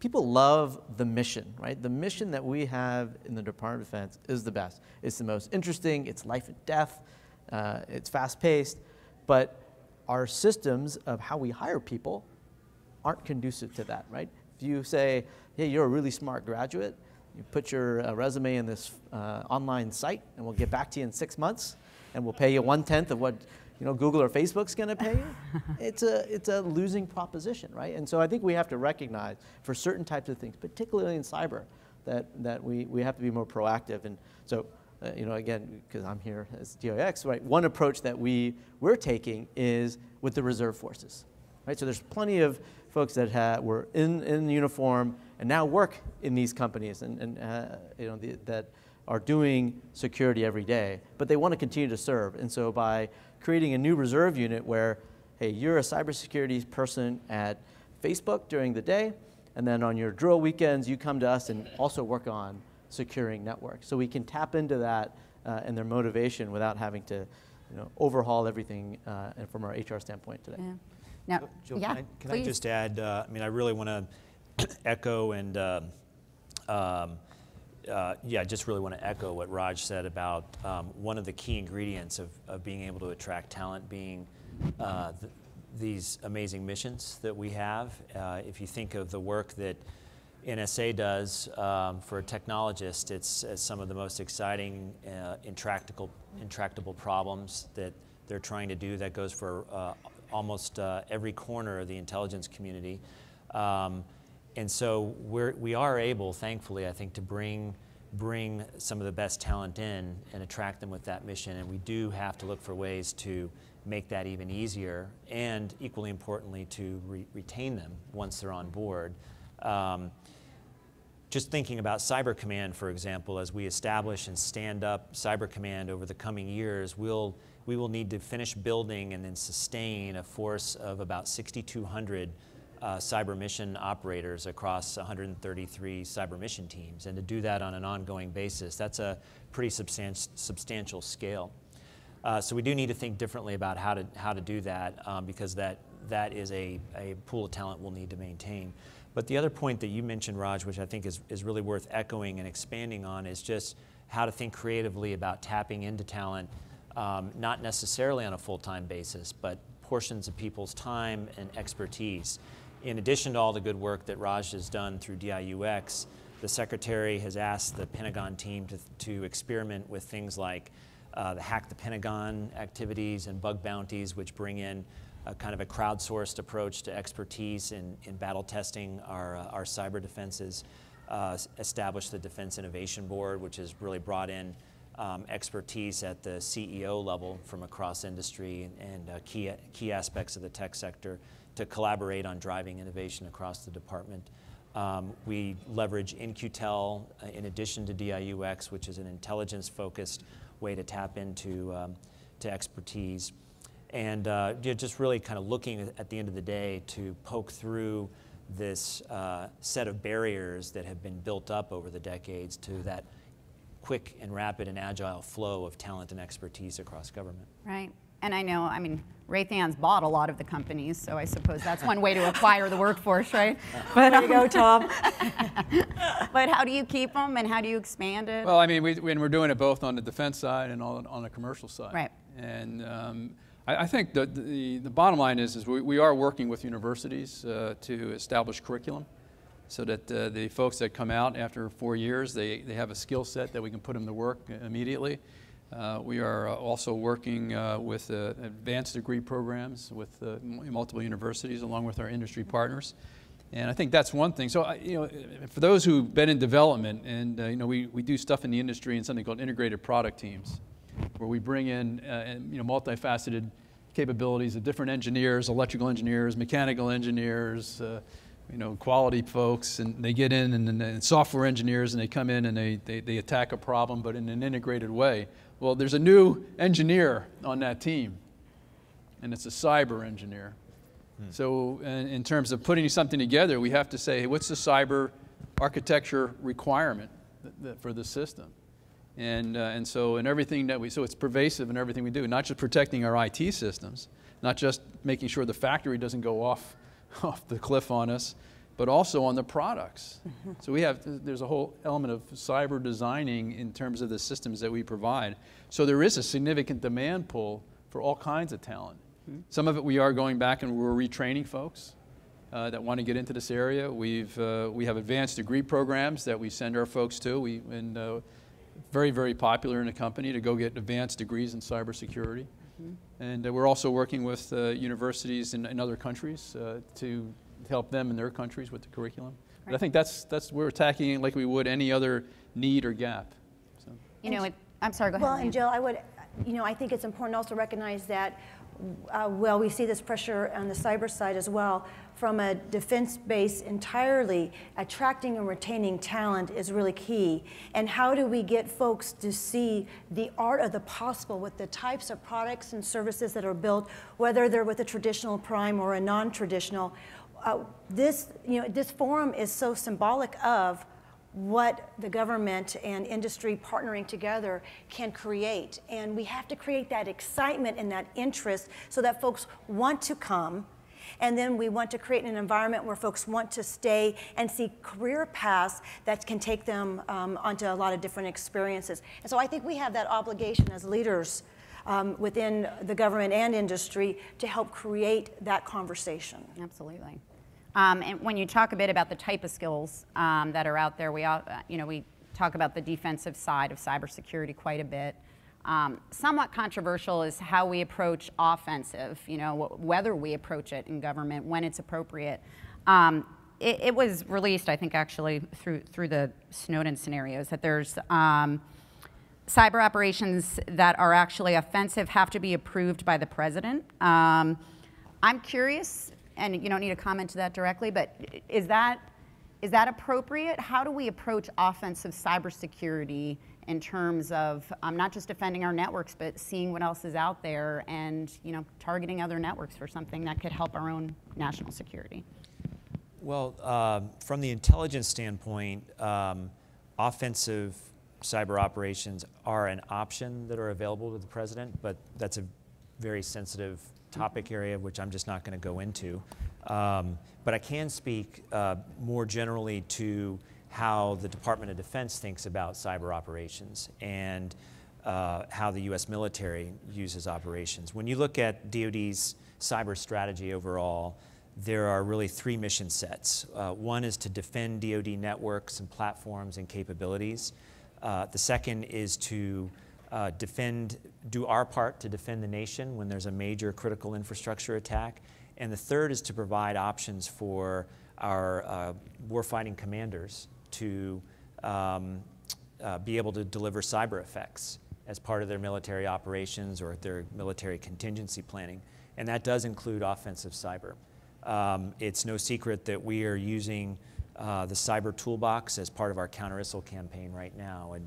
People love the mission, right? The mission that we have in the Department of Defense is the best. It's the most interesting, it's life and death, it's fast paced, but our systems of how we hire people aren't conducive to that, right? If you say, hey, you're a really smart graduate, you put your resume in this online site, and we'll get back to you in 6 months, and we'll pay you 1/10 of what Google or Facebook's going to pay you. It's a losing proposition, right? And so I think we have to recognize for certain types of things, particularly in cyber, that we have to be more proactive. And so again, because I'm here as DOX, right? One approach that we're taking is with the reserve forces, right? So there's plenty of folks that were in uniform and now work in these companies that are doing security every day, but they want to continue to serve. And so by creating a new reserve unit where, hey, you're a cybersecurity person at Facebook during the day, and then on your drill weekends, you come to us and also work on securing networks. So we can tap into that and their motivation without having to overhaul everything from our HR standpoint today. Yeah. Now, Jill, yeah, can I just add, I mean, I really want to echo and yeah, I just really want to echo what Raj said about one of the key ingredients of being able to attract talent being these amazing missions that we have. If you think of the work that NSA does for a technologist, it's some of the most exciting intractable problems that they're trying to do. That goes for almost every corner of the intelligence community. And so we are able, thankfully, I think, to bring some of the best talent in and attract them with that mission. And we do have to look for ways to make that even easier and, equally importantly, to retain them once they're on board. Just thinking about Cyber Command, for example, as we establish and stand up Cyber Command over the coming years, we will need to finish building and then sustain a force of about 6,200 cyber mission operators across 133 cyber mission teams, and to do that on an ongoing basis, that's a pretty substantial scale. So we do need to think differently about how to do that, because that is a pool of talent we'll need to maintain. But the other point that you mentioned, Raj, which I think is really worth echoing and expanding on, is just how to think creatively about tapping into talent, not necessarily on a full-time basis, but portions of people's time and expertise. In addition to all the good work that Raj has done through DIUX, the Secretary has asked the Pentagon team to experiment with things like the Hack the Pentagon activities and bug bounties, which bring in a kind of a crowdsourced approach to expertise in battle testing our cyber defenses. established the Defense Innovation Board, which has really brought in expertise at the CEO level from across industry and key aspects of the tech sector to collaborate on driving innovation across the department. We leverage InQtel in addition to DIUX, which is an intelligence-focused way to tap into to expertise. And you're just really kind of looking at the end of the day to poke through this set of barriers that have been built up over the decades to that quick and rapid and agile flow of talent and expertise across government. Right. And I know, I mean, Raytheon's bought a lot of the companies, so I suppose that's one way to acquire the workforce, right? But there you go, Tom. But how do you keep them, and how do you expand it? Well, I mean, we're doing it both on the defense side and on the commercial side. Right. And I think the bottom line is we are working with universities to establish curriculum, so that the folks that come out after 4 years, they have a skill set that we can put them to work immediately. We are also working with advanced degree programs with multiple universities, along with our industry partners, and I think that's one thing. So, you know, for those who've been in development, and you know, we do stuff in the industry in something called integrated product teams, where we bring in you know, multifaceted capabilities of different engineers, electrical engineers, mechanical engineers, you know, quality folks, and they get in, and software engineers, and they come in and they attack a problem, but in an integrated way. Well, there's a new engineer on that team, and it's a cyber engineer. Hmm. So in terms of putting something together, we have to say, hey, what's the cyber architecture requirement for the system? And so in everything that we, so it's pervasive in everything we do, not just protecting our IT systems, not just making sure the factory doesn't go off the cliff on us, but also on the products. So we have, there's a whole element of cyber designing in terms of the systems that we provide. So there is a significant demand pull for all kinds of talent. Mm-hmm. Some of it we are going back and we're retraining folks that want to get into this area. We have advanced degree programs that we send our folks to. Very, very popular in the company to go get advanced degrees in cybersecurity. Mm-hmm. And we're also working with universities in other countries to help them in their countries with the curriculum. Right. But I think that's we're attacking it like we would any other need or gap. So. You know, I'm sorry, go ahead. Well, and Jill, I would, you know, I think it's important also to recognize that, well, we see this pressure on the cyber side as well. From a defense base entirely, attracting and retaining talent is really key. And how do we get folks to see the art of the possible with the types of products and services that are built, whether they're with a traditional prime or a non-traditional? This, you know, this forum is so symbolic of what the government and industry partnering together can create. And we have to create that excitement and that interest so that folks want to come. And then we want to create an environment where folks want to stay and see career paths that can take them onto a lot of different experiences. And so I think we have that obligation as leaders within the government and industry to help create that conversation. Absolutely. And when you talk a bit about the type of skills that are out there, we talk about the defensive side of cybersecurity quite a bit. Somewhat controversial is how we approach offensive, you know, whether we approach it in government, when it's appropriate. It was released, I think, actually through the Snowden scenarios, that there's cyber operations that are actually offensive have to be approved by the president. I'm curious, and you don't need to comment to that directly, but is that appropriate? How do we approach offensive cybersecurity in terms of not just defending our networks, but seeing what else is out there and, you know, targeting other networks for something that could help our own national security? Well, from the intelligence standpoint, offensive cyber operations are an option that are available to the president, but that's a very sensitive topic area, which I'm just not going to go into. But I can speak more generally to how the Department of Defense thinks about cyber operations and how the U.S. military uses operations. When you look at DoD's cyber strategy overall, there are really three mission sets. One is to defend DoD networks and platforms and capabilities. The second is to do our part to defend the nation when there's a major critical infrastructure attack. And the third is to provide options for our warfighting commanders to be able to deliver cyber effects as part of their military operations or their military contingency planning. And that does include offensive cyber. It's no secret that we are using the cyber toolbox as part of our counter-ISIL campaign right now. And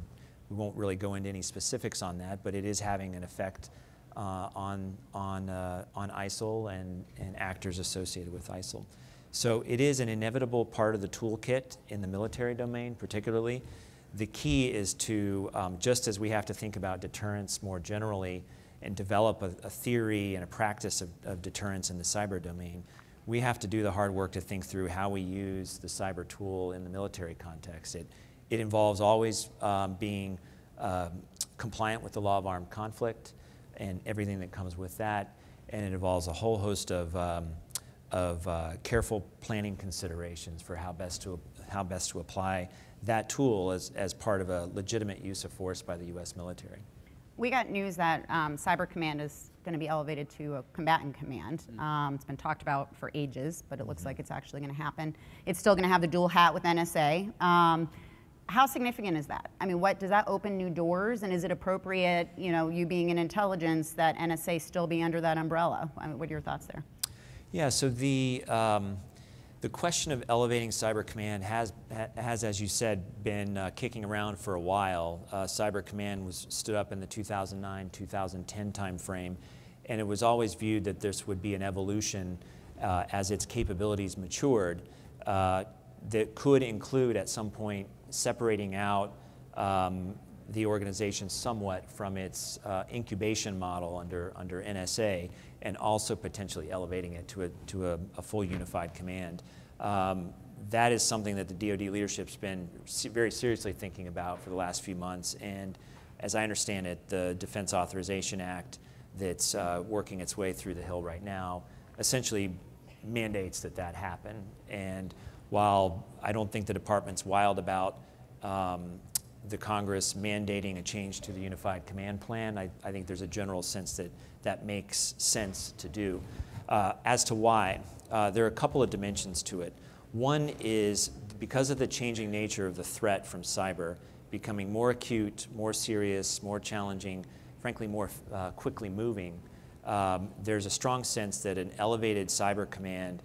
we won't really go into any specifics on that, but it is having an effect on ISIL and actors associated with ISIL. So it is an inevitable part of the toolkit in the military domain particularly. The key is to, just as we have to think about deterrence more generally and develop a theory and a practice of deterrence in the cyber domain, we have to do the hard work to think through how we use the cyber tool in the military context. It involves always being compliant with the law of armed conflict and everything that comes with that, and it involves a whole host of careful planning considerations for how best to apply that tool as part of a legitimate use of force by the U.S. military. We got news that Cyber Command is going to be elevated to a combatant command. It's been talked about for ages, but it looks like it's actually going to happen. It's still going to have the dual hat with NSA. How significant is that? I mean, what does that open new doors, and is it appropriate, you know, you being in intelligence, that NSA still be under that umbrella? I mean, what are your thoughts there? Yeah, so the question of elevating Cyber Command has as you said, been kicking around for a while. Cyber Command was stood up in the 2009-2010 timeframe, and it was always viewed that this would be an evolution as its capabilities matured that could include at some point separating out the organization somewhat from its incubation model under NSA, and also potentially elevating it to a full unified command. That is something that the DoD leadership's been very seriously thinking about for the last few months, and as I understand it, the Defense Authorization Act that's working its way through the Hill right now essentially mandates that that happen. And while I don't think the department's wild about the Congress mandating a change to the Unified Command Plan, I think there's a general sense that that makes sense to do. As to why, there are a couple of dimensions to it. One is because of the changing nature of the threat from cyber becoming more acute, more serious, more challenging, frankly more quickly moving, there's a strong sense that an elevated cyber command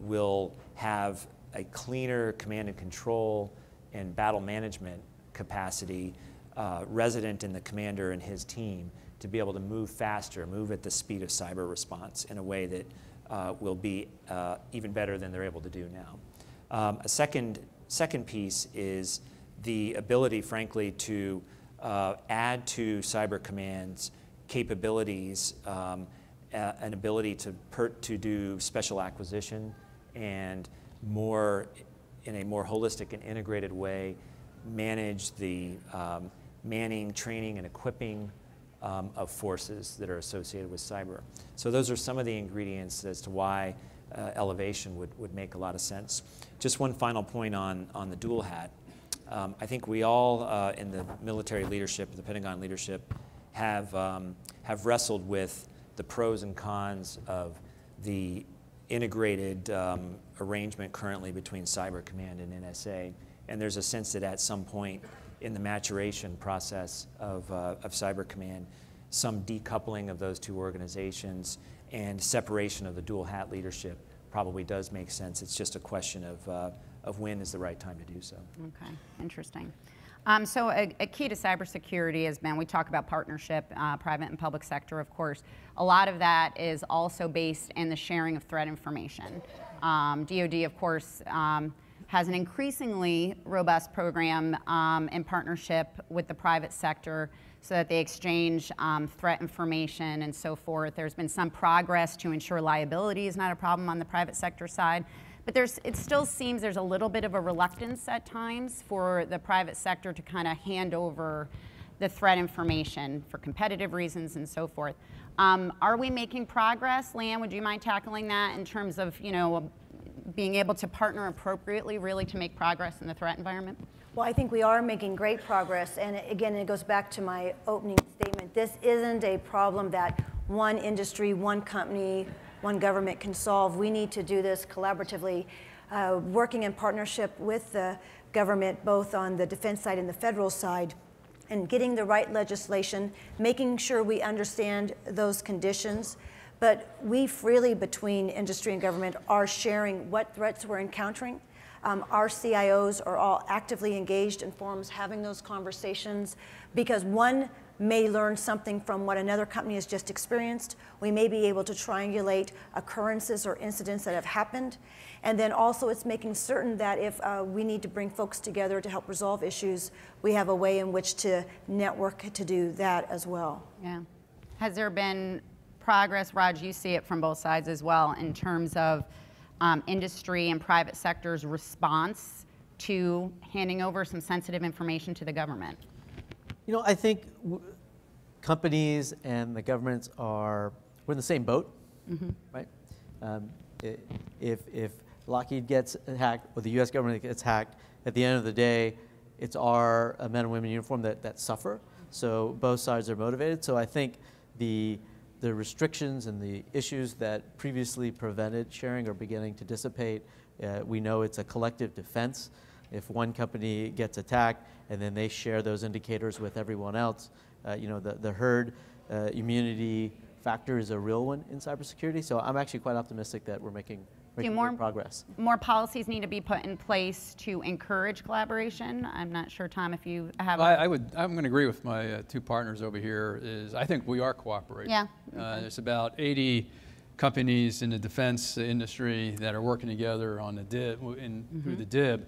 will have a cleaner command and control and battle management capacity resident in the commander and his team to be able to move faster, move at the speed of cyber response in a way that will be even better than they're able to do now. A second piece is the ability, frankly, to add to Cyber Command's capabilities an ability to do special acquisition and in a more holistic and integrated way manage the manning, training, and equipping of forces that are associated with cyber. So those are some of the ingredients as to why elevation would make a lot of sense. Just one final point on the dual hat. I think we all in the military leadership, the Pentagon leadership, have wrestled with the pros and cons of the integrated arrangement currently between Cyber Command and NSA. And there's a sense that at some point in the maturation process of Cyber Command, some decoupling of those two organizations and separation of the dual hat leadership probably does make sense. It's just a question of when is the right time to do so. Okay, interesting. So a key to cybersecurity has been, we talk about partnership, private and public sector, of course. A lot of that is also based in the sharing of threat information. DoD, of course, has an increasingly robust program in partnership with the private sector so that they exchange threat information and so forth. There's been some progress to ensure liability is not a problem on the private sector side, but it still seems there's a little bit of a reluctance at times for the private sector to kind of hand over the threat information for competitive reasons and so forth. Are we making progress? Leanne, would you mind tackling that in terms of, you know, being able to partner appropriately really to make progress in the threat environment? Well, I think we are making great progress, and again, it goes back to my opening statement. This isn't a problem that one industry, one company, one government can solve. We need to do this collaboratively. working in partnership with the government, both on the defense side and the federal side, and getting the right legislation, making sure we understand those conditions. But we freely, between industry and government, are sharing what threats we're encountering. Our CIOs are all actively engaged in forums having those conversations, because one may learn something from what another company has just experienced. We may be able to triangulate occurrences or incidents that have happened. And then also it's making certain that if we need to bring folks together to help resolve issues, we have a way in which to network to do that as well. Yeah. Has there been progress, Raj, you see it from both sides as well, in terms of industry and private sector's response to handing over some sensitive information to the government? You know, I think companies and the governments are, we're in the same boat, mm-hmm. right? If Lockheed gets hacked or the U.S. government gets hacked, at the end of the day, it's our men and women in uniform that suffer. So both sides are motivated. So I think the restrictions and the issues that previously prevented sharing are beginning to dissipate. We know it's a collective defense. If one company gets attacked and then they share those indicators with everyone else, you know, the herd immunity factor is a real one in cybersecurity. So I'm actually quite optimistic that we're making more progress. More policies need to be put in place to encourage collaboration. I'm not sure, Tom, if you have. Well, I'm going to agree with my two partners over here. I think we are cooperating. Yeah. Okay. There's about 80 companies in the defense industry that are working together on the DIB, mm-hmm. through the DIB.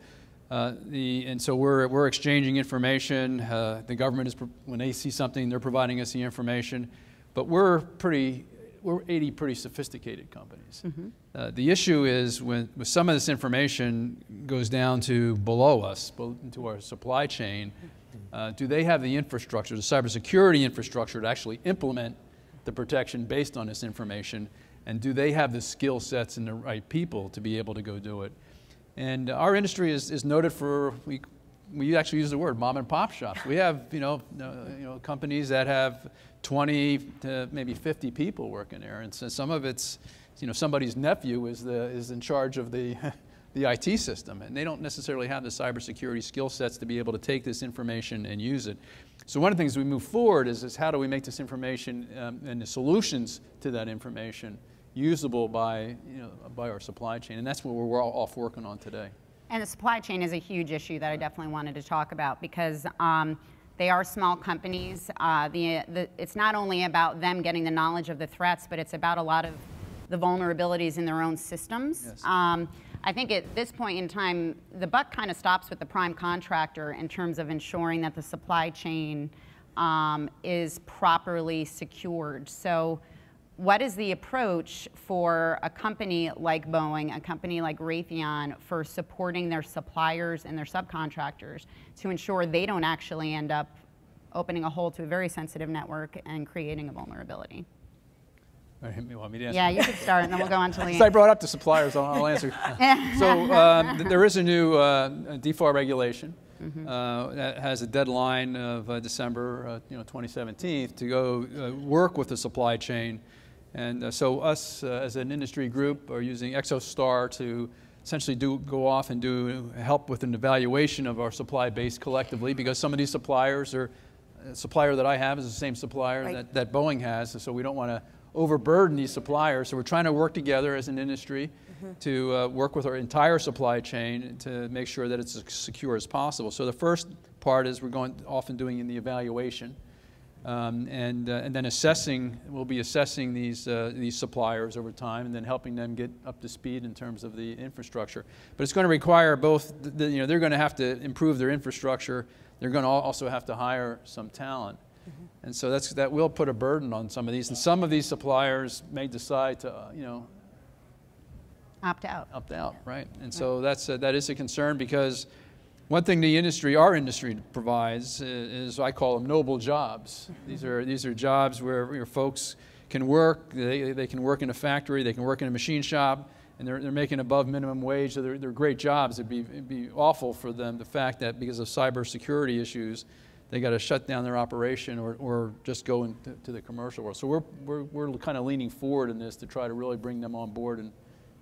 And so we're exchanging information. The government is, when they see something, they're providing us the information. But we're 80 pretty sophisticated companies. Mm-hmm. The issue is when some of this information goes down to below us, to our supply chain, do they have the infrastructure, the cybersecurity infrastructure, to actually implement the protection based on this information? And do they have the skill sets and the right people to be able to go do it? And our industry is noted for, we actually use the word mom and pop shops. We have, companies that have 20 to maybe 50 people working there. And so some of it's, somebody's nephew is in charge of the IT system. And they don't necessarily have the cybersecurity skill sets to be able to take this information and use it. So one of the things we move forward is how do we make this information and the solutions to that information usable by our supply chain, and that's what we're all off working on today. And the supply chain is a huge issue that I definitely wanted to talk about, because they are small companies. It's not only about them getting the knowledge of the threats, but it's about a lot of the vulnerabilities in their own systems. Yes. I think at this point in time, the buck kind of stops with the prime contractor in terms of ensuring that the supply chain is properly secured. So what is the approach for a company like Boeing, a company like Raytheon, for supporting their suppliers and their subcontractors to ensure they don't actually end up opening a hole to a very sensitive network and creating a vulnerability? All right, you want me to answer? Yeah, you can start, and then we'll go on to Leanne. So I brought up the suppliers, I'll answer. So there is a new DFAR regulation. Mm-hmm. That has a deadline of December 2017 to go work with the supply chain. And so us as an industry group are using ExoStar to essentially go off and help with an evaluation of our supply base collectively, because some of these suppliers are, the supplier that I have is the same supplier right. that Boeing has, so we don't want to overburden these suppliers. So we're trying to work together as an industry mm-hmm. to work with our entire supply chain to make sure that it's as secure as possible. So the first part is we're going off and doing the evaluation. And then we'll be assessing these suppliers over time, and then helping them get up to speed in terms of the infrastructure. But it's going to require both, they're going to have to improve their infrastructure. They're going to also have to hire some talent. Mm-hmm. And so that will put a burden on some of these. And some of these suppliers may decide to, opt out. Opt out, yeah. Right. And right. So that is a concern, because one thing our industry provides is I call them noble jobs. These are jobs where your folks can work. They can work in a factory. They can work in a machine shop, and they're making above minimum wage. So they're great jobs. It'd be awful for them, the fact that because of cybersecurity issues, they got to shut down their operation or just go into the commercial world. So we're kind of leaning forward in this to try to really bring them on board and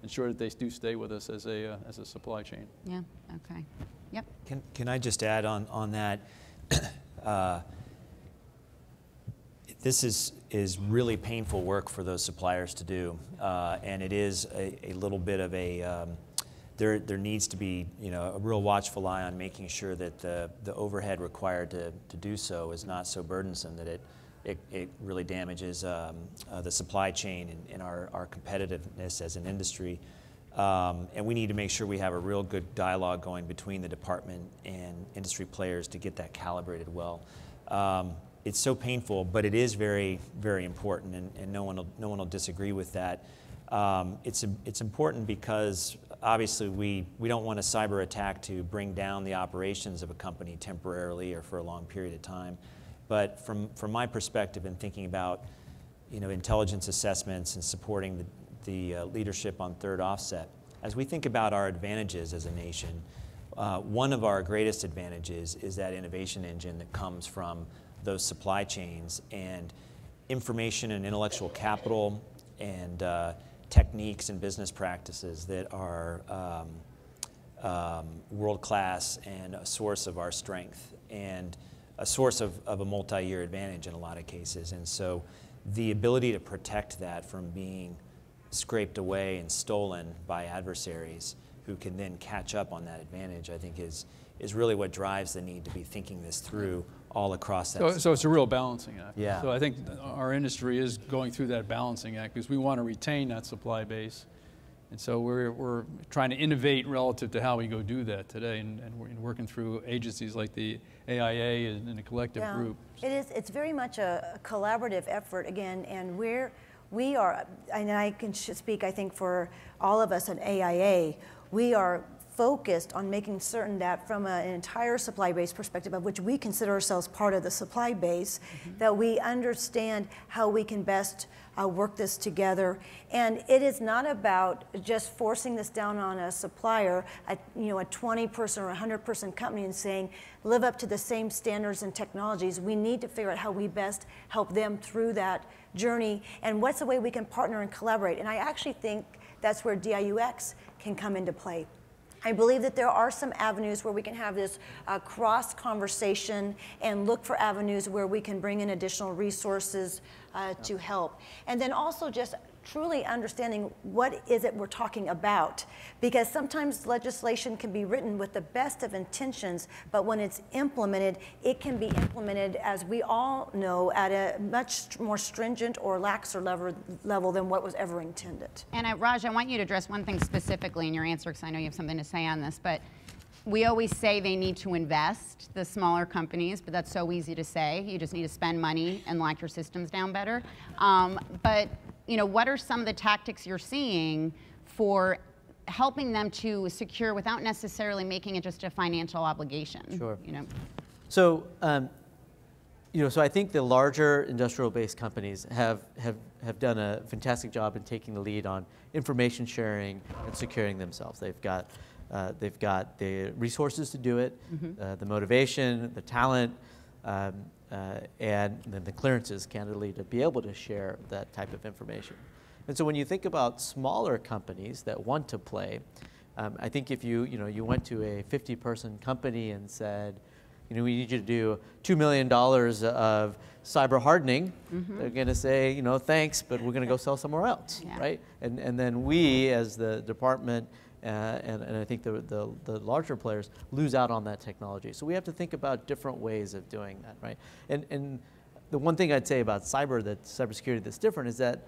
ensure that they do stay with us as a supply chain. Yeah, okay, yep. Can I just add on that? This is really painful work for those suppliers to do, and it is a little bit of a, there needs to be, you know, a real watchful eye on making sure that the overhead required to do so is not so burdensome that it really damages the supply chain and our competitiveness as an industry. And we need to make sure we have a real good dialogue going between the department and industry players to get that calibrated well. It's so painful, but it is very, very important, and no one will disagree with that. It's important because obviously we don't want a cyber attack to bring down the operations of a company temporarily or for a long period of time. But from my perspective in thinking about, you know, intelligence assessments and supporting the leadership on third offset, as we think about our advantages as a nation, one of our greatest advantages is that innovation engine that comes from those supply chains, and information and intellectual capital and techniques and business practices that are world-class and a source of our strength and a source of a multi-year advantage in a lot of cases. And so the ability to protect that from being scraped away and stolen by adversaries who can then catch up on that advantage, I think is really what drives the need to be thinking this through all across that. So it's a real balancing act. Yeah. So I think our industry is going through that balancing act because we want to retain that supply base. And so we're trying to innovate relative to how we go do that today, and we're working through agencies like the AIA and a collective group. It is, it's very much a collaborative effort again, and we are, and I can speak I think for all of us at AIA, we are focused on making certain that from an entire supply base perspective, of which we consider ourselves part of the supply base, that we understand how we can best work this together. And it is not about just forcing this down on a supplier, you know, a 20-person or 100-person company and saying, live up to the same standards and technologies. We need to figure out how we best help them through that journey and what's the way we can partner and collaborate. And I actually think that's where DIUX can come into play. I believe that there are some avenues where we can have this cross conversation and look for avenues where we can bring in additional resources to help. And then also just truly understanding what is it we're talking about, because sometimes legislation can be written with the best of intentions, but when it's implemented, it can be implemented, as we all know, at a much more stringent or laxer level than what was ever intended. And Raj, I want you to address one thing specifically in your answer, because I know you have something to say on this, but we always say they need to invest, the smaller companies, but that's so easy to say. You just need to spend money and lock your systems down better. But you know, what are some of the tactics you're seeing for helping them to secure without necessarily making it just a financial obligation? Sure. You know? So, so I think the larger industrial-based companies have done a fantastic job in taking the lead on information sharing and securing themselves. They've got the resources to do it, the motivation, the talent, and then the clearances, candidly, to be able to share that type of information. And so when you think about smaller companies that want to play, I think if you went to a 50-person company and said, you know, we need you to do $2 million of cyber hardening, they're going to say, you know, thanks, but we're going to go sell somewhere else, right? And then we, as the department, and I think the larger players lose out on that technology. So we have to think about different ways of doing that, right? And the one thing I'd say about cybersecurity that's different is that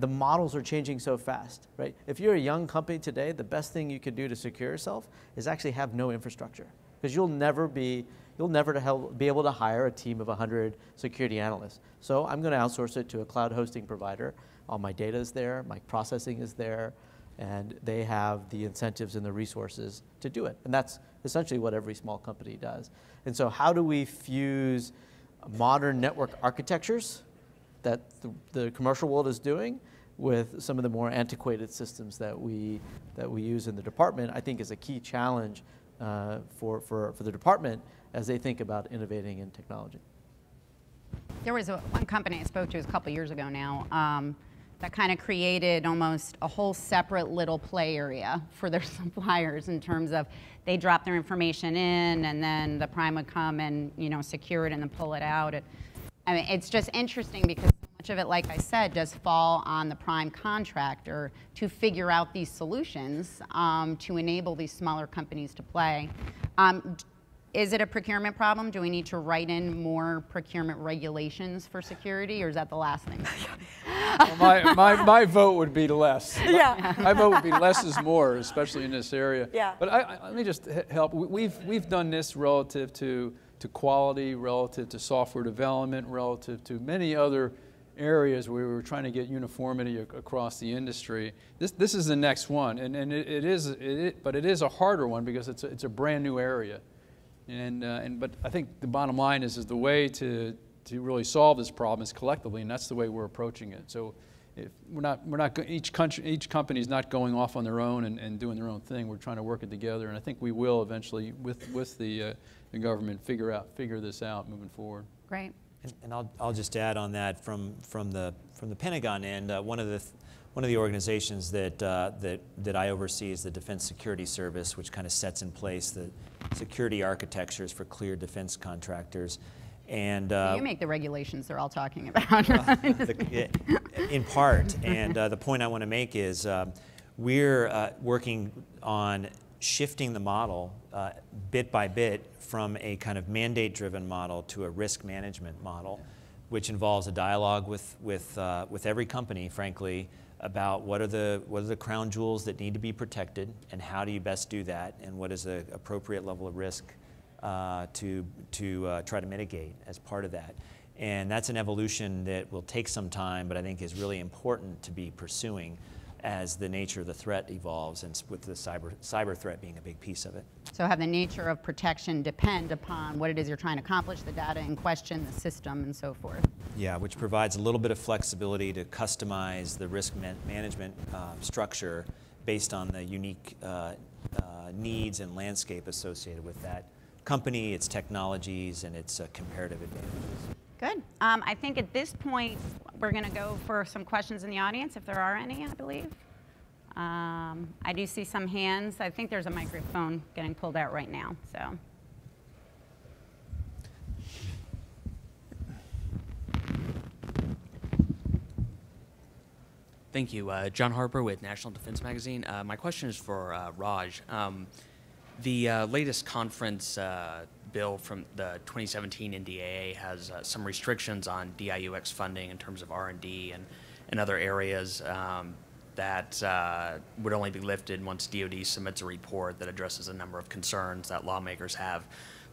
the models are changing so fast, right? If you're a young company today, the best thing you could do to secure yourself is actually have no infrastructure, because you'll never be able to hire a team of 100 security analysts. So I'm going to outsource it to a cloud hosting provider. All my data is there, my processing is there, and they have the incentives and the resources to do it. And that's essentially what every small company does. And so how do we fuse modern network architectures that the commercial world is doing with some of the more antiquated systems that we use in the department, I think is a key challenge for the department as they think about innovating in technology. There was one company I spoke to a couple years ago now, that kind of created almost a whole separate little play area for their suppliers in terms of they drop their information in and then the prime would come and, you know, secure it and then pull it out. I mean, it's just interesting because so much of it, like I said, does fall on the prime contractor to figure out these solutions to enable these smaller companies to play. Is it a procurement problem? Do we need to write in more procurement regulations for security, or is that the last thing? Well, my vote would be less. Yeah. My vote would be less is more, especially in this area. Yeah. But let me just help. We've done this relative to quality, relative to software development, relative to many other areas where we were trying to get uniformity across the industry. This is the next one, but it is a harder one because it's a brand new area. But I think the bottom line is the way to really solve this problem is collectively, and that's the way we're approaching it. So if we're not each company is not going off on their own and doing their own thing. We're trying to work it together, and I think we will eventually with the government figure this out moving forward. Great. And I'll just add on that from the Pentagon end. One of the organizations that I oversee is the Defense Security Service, which kind of sets in place the security architectures for cleared defense contractors. And you make the regulations they're all talking about. In part, and the point I want to make is we're working on shifting the model bit by bit from a kind of mandate-driven model to a risk management model, which involves a dialogue with every company, frankly, about what are the crown jewels that need to be protected, and how do you best do that, and what is the appropriate level of risk to try to mitigate as part of that. And that's an evolution that will take some time, but I think is really important to be pursuing as the nature of the threat evolves, and with the cyber threat being a big piece of it. So have the nature of protection depend upon what it is you're trying to accomplish, the data in question, the system, and so forth. Yeah, which provides a little bit of flexibility to customize the risk management structure based on the unique needs and landscape associated with that company, its technologies, and its comparative advantages. Good. I think at this point, we're going to go for some questions in the audience, if there are any, I believe. I do see some hands. I think there's a microphone getting pulled out right now. So, thank you. John Harper with National Defense Magazine. My question is for Raj. The latest conference bill from the 2017 NDAA has some restrictions on DIUX funding in terms of R&D and other areas that would only be lifted once DOD submits a report that addresses a number of concerns that lawmakers have.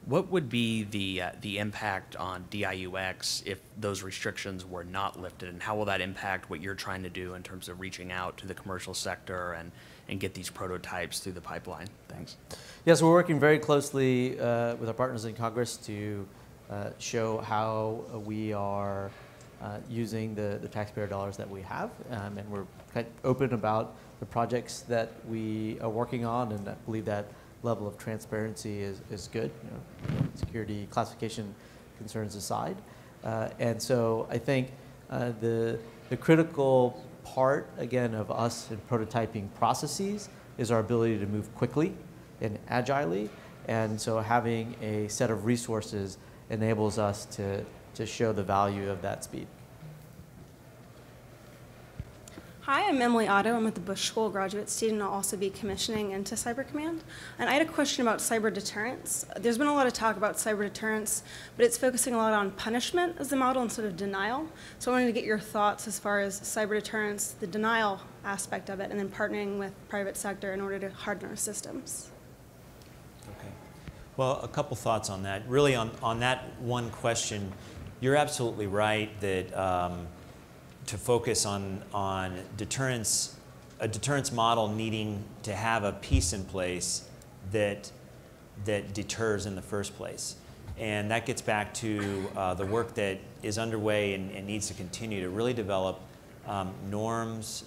What would be the impact on DIUX if those restrictions were not lifted, and how will that impact what you're trying to do in terms of reaching out to the commercial sector and get these prototypes through the pipeline? Thanks. Yes, we're working very closely with our partners in Congress to show how we are using the taxpayer dollars that we have, and we're quite open about the projects that we are working on, and I believe that level of transparency is good, you know, security classification concerns aside. And so I think the critical part, again, of us in prototyping processes is our ability to move quickly and agilely. And so having a set of resources enables us to show the value of that speed. Hi, I'm Emily Otto. I'm at the Bush School graduate student. I'll also be commissioning into Cyber Command. And I had a question about cyber deterrence. There's been a lot of talk about cyber deterrence, but it's focusing a lot on punishment as the model instead of denial. So I wanted to get your thoughts as far as cyber deterrence, the denial aspect of it, and then partnering with private sector in order to harden our systems. Okay. Well, a couple thoughts on that. Really, on that one question, you're absolutely right that to focus on deterrence, a deterrence model needing to have a piece in place that deters in the first place. And that gets back to the work that is underway and needs to continue to really develop norms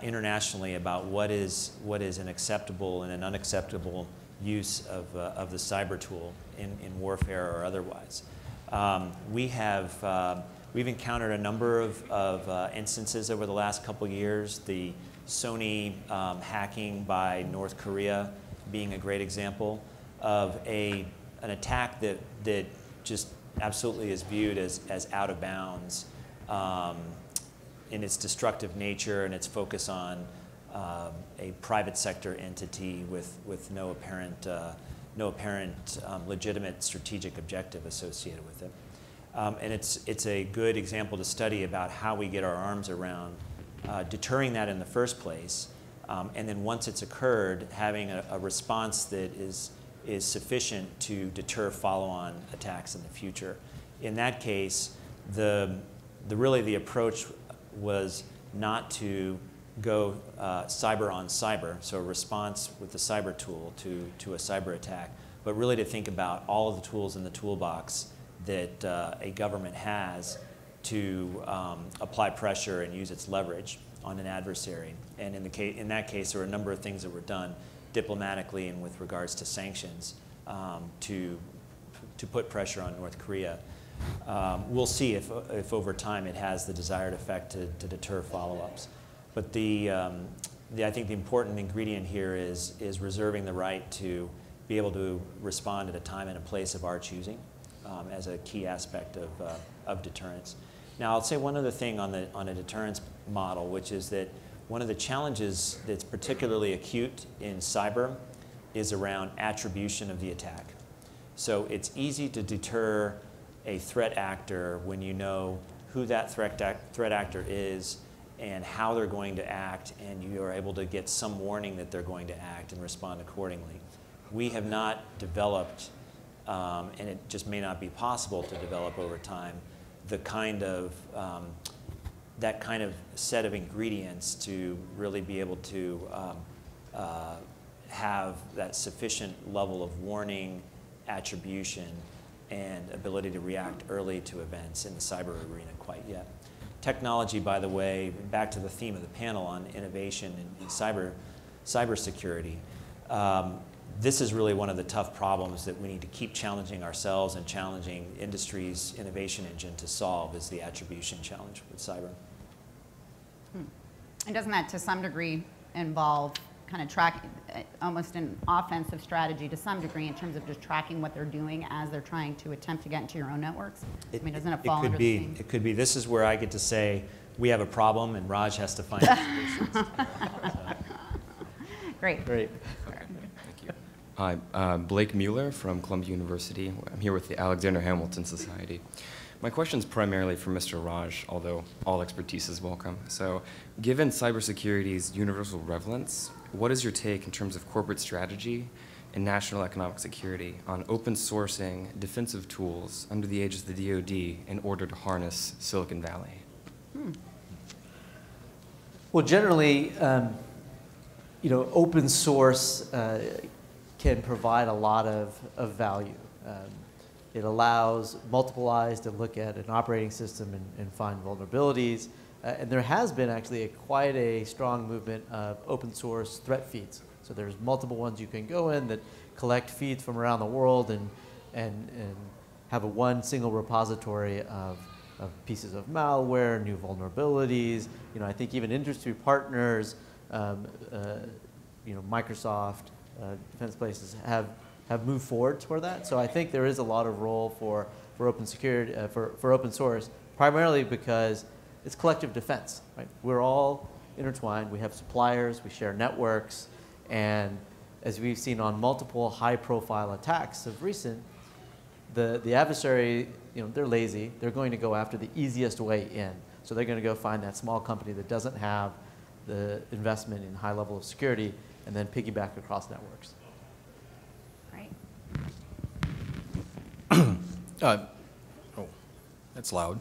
internationally about what is an acceptable and an unacceptable use of the cyber tool in warfare or otherwise. We have We've encountered a number of instances over the last couple years. The Sony hacking by North Korea being a great example of an attack that just absolutely is viewed as out of bounds in its destructive nature and its focus on a private sector entity with no apparent legitimate strategic objective associated with it. And it's a good example to study about how we get our arms around deterring that in the first place, and then once it's occurred, having a response that is sufficient to deter follow-on attacks in the future. In that case, really the approach was not to go cyber on cyber, so a response with the cyber tool to a cyber attack, but really to think about all of the tools in the toolbox that a government has to apply pressure and use its leverage on an adversary. And in that case, there were a number of things that were done diplomatically and with regards to sanctions to put pressure on North Korea. We'll see if over time it has the desired effect to deter follow-ups. But I think the important ingredient here is reserving the right to be able to respond at a time and a place of our choosing as a key aspect of deterrence. Now, I'll say one other thing on a deterrence model, which is that one of the challenges that's particularly acute in cyber is around attribution of the attack. So it's easy to deter a threat actor when you know who that threat actor is and how they're going to act, and you are able to get some warning that they're going to act and respond accordingly. We have not developed, and it just may not be possible to develop over time, that kind of set of ingredients to really be able to have that sufficient level of warning, attribution, and ability to react early to events in the cyber arena quite yet. Technology, by the way, back to the theme of the panel on innovation and cybersecurity, this is really one of the tough problems that we need to keep challenging ourselves and challenging industry's innovation engine to solve, is the attribution challenge with cyber. And doesn't that, to some degree, involve kind of tracking, almost an offensive strategy to some degree in terms of just tracking what they're doing as they're trying to attempt to get into your own networks? I mean, doesn't it fall under the thing? It could be. This is where I get to say, we have a problem and Raj has to find solutions. Great. Great. Okay. Thank you. Hi, Blake Mueller from Columbia University. I'm here with the Alexander Hamilton Society. My question is primarily for Mr. Raj, although all expertise is welcome. So, given cybersecurity's universal relevance, what is your take in terms of corporate strategy and national economic security on open sourcing defensive tools under the aegis of the DoD in order to harness Silicon Valley? Well, generally, open source can provide a lot of value. It allows multiple eyes to look at an operating system and find vulnerabilities. And there has been actually quite a strong movement of open source threat feeds. So there's multiple ones you can go in that collect feeds from around the world and have one single repository of pieces of malware, new vulnerabilities. I think even industry partners, Microsoft, defense places have moved forward toward that. So I think there is a lot of role for open source, primarily because it's collective defense, right? We're all intertwined. We have suppliers, we share networks, and as we've seen on multiple high-profile attacks of recent, the adversary, they're lazy. They're going to go after the easiest way in. So they're going to go find that small company that doesn't have the investment in high level of security and then piggyback across networks. Oh, that's loud.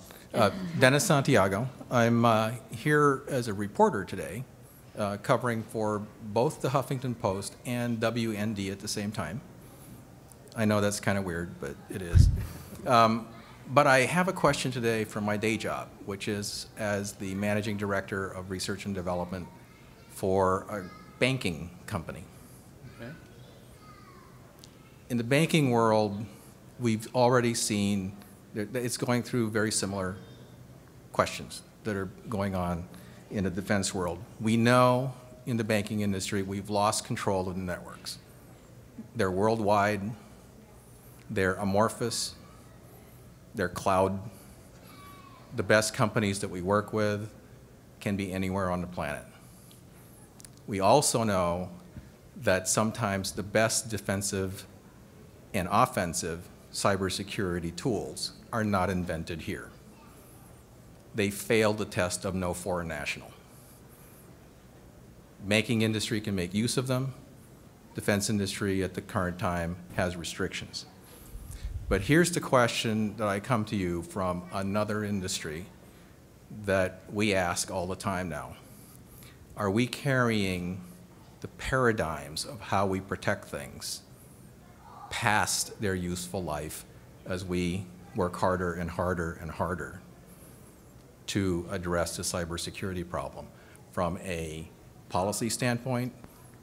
Dennis Santiago. I'm here as a reporter today, covering for both the Huffington Post and WND at the same time. I know that's kind of weird, but it is. But I have a question today from my day job, which is as the managing director of research and development for a banking company. Okay. In the banking world, we've already seen, it's going through very similar questions that are going on in the defense world. We know in the banking industry we've lost control of the networks. They're worldwide, they're amorphous, they're cloud. The best companies that we work with can be anywhere on the planet. We also know that sometimes the best defensive and offensive cybersecurity tools are not invented here. They fail the test of no foreign national. Banking industry can make use of them. Defense industry at the current time has restrictions. But here's the question that I come to you from another industry that we ask all the time now. Are we carrying the paradigms of how we protect things past their useful life as we work harder and harder and harder to address the cybersecurity problem from a policy standpoint,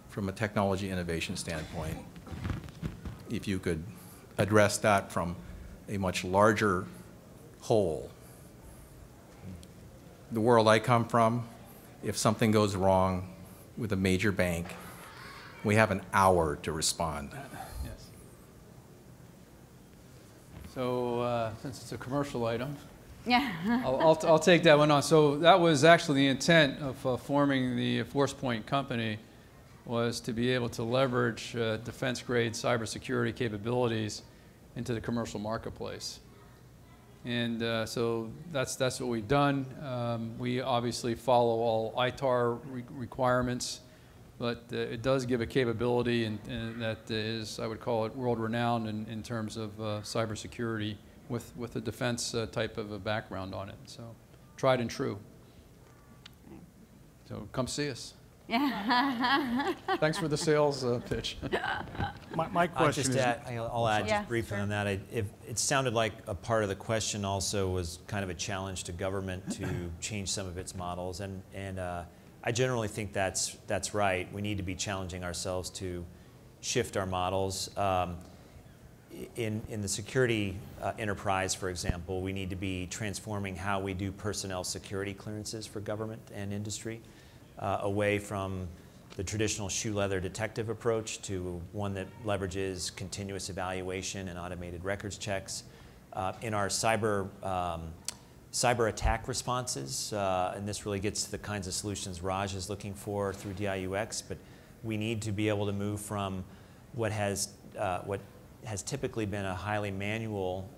from a technology innovation standpoint? If you could address that from a much larger whole. The world I come from, if something goes wrong with a major bank, we have an hour to respond. Yes. So since it's a commercial item, yeah. I'll take that one on. So that was actually the intent of forming the Forcepoint company, was to be able to leverage defense-grade cybersecurity capabilities into the commercial marketplace. And so that's what we've done. We obviously follow all ITAR requirements, but it does give a capability and that is, I would call it, world-renowned in terms of cybersecurity with a defense type of a background on it. So tried and true. So come see us. Yeah. Thanks for the sales pitch. My question just is... I'll add just briefly on that. It sounded like a part of the question also was kind of a challenge to government to change some of its models. And I generally think that's right. We need to be challenging ourselves to shift our models. In the security enterprise, for example, we need to be transforming how we do personnel security clearances for government and industry. Away from the traditional shoe leather detective approach to one that leverages continuous evaluation and automated records checks. In our cyber attack responses, and this really gets to the kinds of solutions Raj is looking for through DIUX, but we need to be able to move from what has typically been a highly manual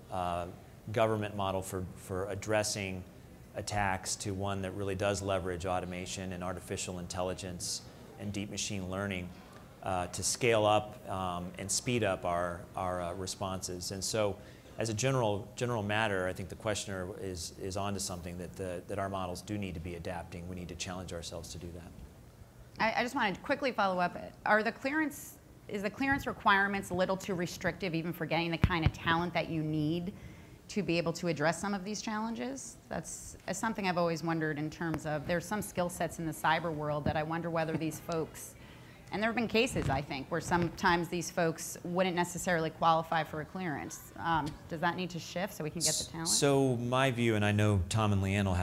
government model for addressing attacks to one that really does leverage automation and artificial intelligence and deep machine learning to scale up and speed up our responses. And so as a general matter, I think the questioner is onto something, that that our models do need to be adapting. We need to challenge ourselves to do that. I just wanted to quickly follow up. Is the clearance requirements a little too restrictive even for getting the kind of talent that you need to be able to address some of these challenges? That's something I've always wondered in terms of, there's some skill sets in the cyber world that I wonder whether these folks, and there have been cases, I think, where sometimes these folks wouldn't necessarily qualify for a clearance. Does that need to shift so we can get the talent? So my view, and I know Tom and Leanne will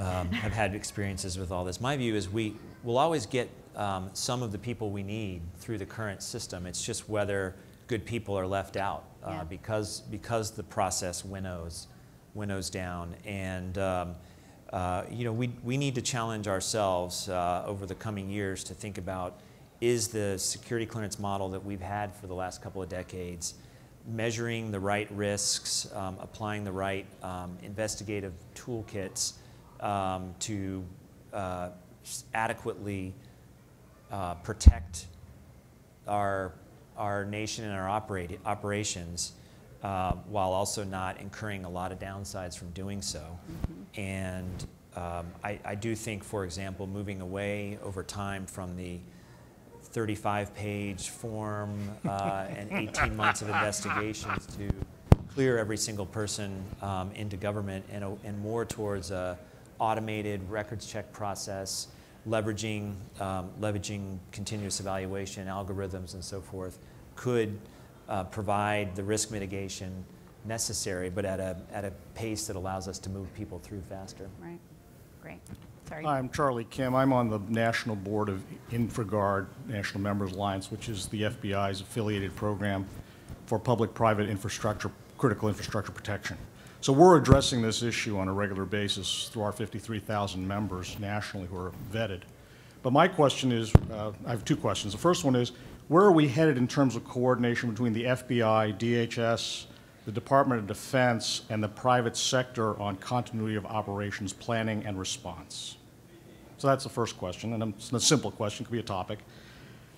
have had experiences with all this, my view is we will always get some of the people we need through the current system. It's just whether good people are left out. Because the process winnows down, and you know, we need to challenge ourselves over the coming years to think about, is the security clearance model that we've had for the last couple of decades measuring the right risks, applying the right investigative toolkits to adequately protect our nation and our operations while also not incurring a lot of downsides from doing so. Mm-hmm. And I do think, for example, moving away over time from the 35-page form and 18 months of investigations to clear every single person into government and more towards an automated records check process, leveraging continuous evaluation algorithms and so forth, could provide the risk mitigation necessary, but at a pace that allows us to move people through faster. Right. Great. Sorry. Hi, I'm Charlie Kim. I'm on the national board of InfraGuard, National Members Alliance, which is the FBI's affiliated program for public-private infrastructure, critical infrastructure protection. So we're addressing this issue on a regular basis through our 53,000 members nationally who are vetted. But my question is, I have two questions. The first one is, where are we headed in terms of coordination between the FBI, DHS, the Department of Defense, and the private sector on continuity of operations planning and response? So that's the first question, and it's a simple question, could be a topic.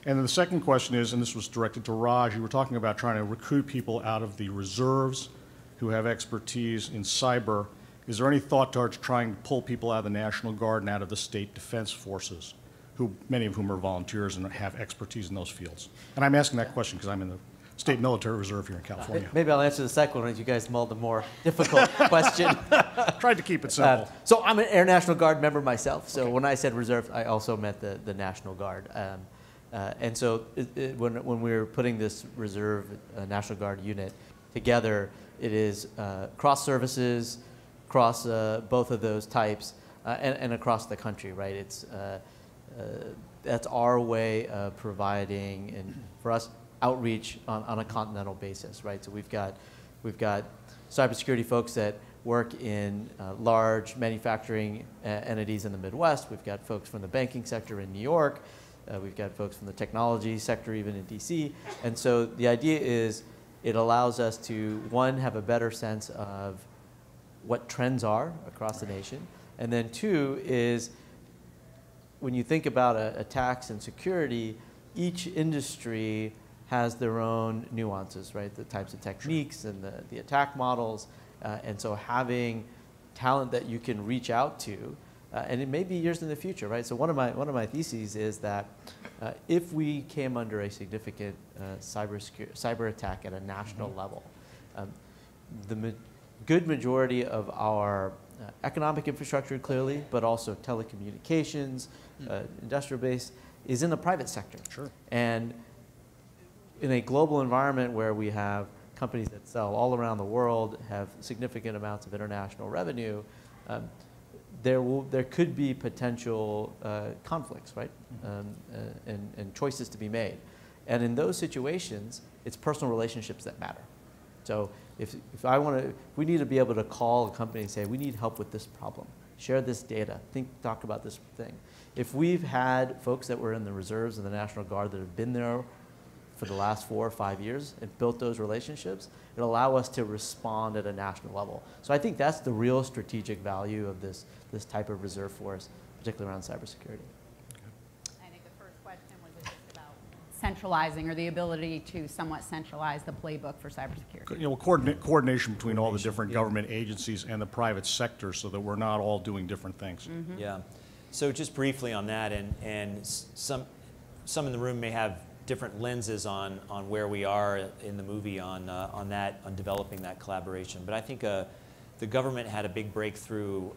And then the second question is, and this was directed to Raj, you were talking about trying to recruit people out of the reserves who have expertise in cyber. Is there any thought towards trying to pull people out of the National Guard and out of the state defense forces, who many of whom are volunteers and have expertise in those fields? And I'm asking that question because I'm in the State Military Reserve here in California. Maybe I'll answer the second one as you guys mulled the more difficult question. Tried to keep it simple. So I'm an Air National Guard member myself. So when I said reserve, I also meant the National Guard. And so when we were putting this reserve National Guard unit together, it is cross services, cross both of those types, and across the country, right? It's, that's our way of providing, and for us, outreach on a continental basis, right? So we've got cybersecurity folks that work in large manufacturing entities in the Midwest. We've got folks from the banking sector in New York. We've got folks from the technology sector even in DC. And so the idea is it allows us to, one, have a better sense of what trends are across the nation. And then two is when you think about attacks and security, each industry has their own nuances, right? The types of techniques and the attack models. And so having talent that you can reach out to, and it may be years in the future, right? So one of my theses is that if we came under a significant cyber attack at a national level, the good majority of our economic infrastructure clearly, but also telecommunications, industrial base, is in the private sector. Sure. And in a global environment where we have companies that sell all around the world, have significant amounts of international revenue, there could be potential conflicts, right? And choices to be made. And in those situations, it's personal relationships that matter. So if we need to be able to call a company and say, we need help with this problem, share this data, talk about this thing. If we've had folks that were in the reserves and the National Guard that have been there for the last 4 or 5 years and built those relationships, it'll allow us to respond at a national level. So I think that's the real strategic value of this type of reserve force, particularly around cybersecurity. Okay. I think the first question was just about centralizing or the ability to somewhat centralize the playbook for cybersecurity. You know, well, coordination between all the different government agencies and the private sector so that we're not all doing different things. Mm-hmm. Yeah. So just briefly on that, and some in the room may have different lenses on where we are in the movie on developing that collaboration. But I think the government had a big breakthrough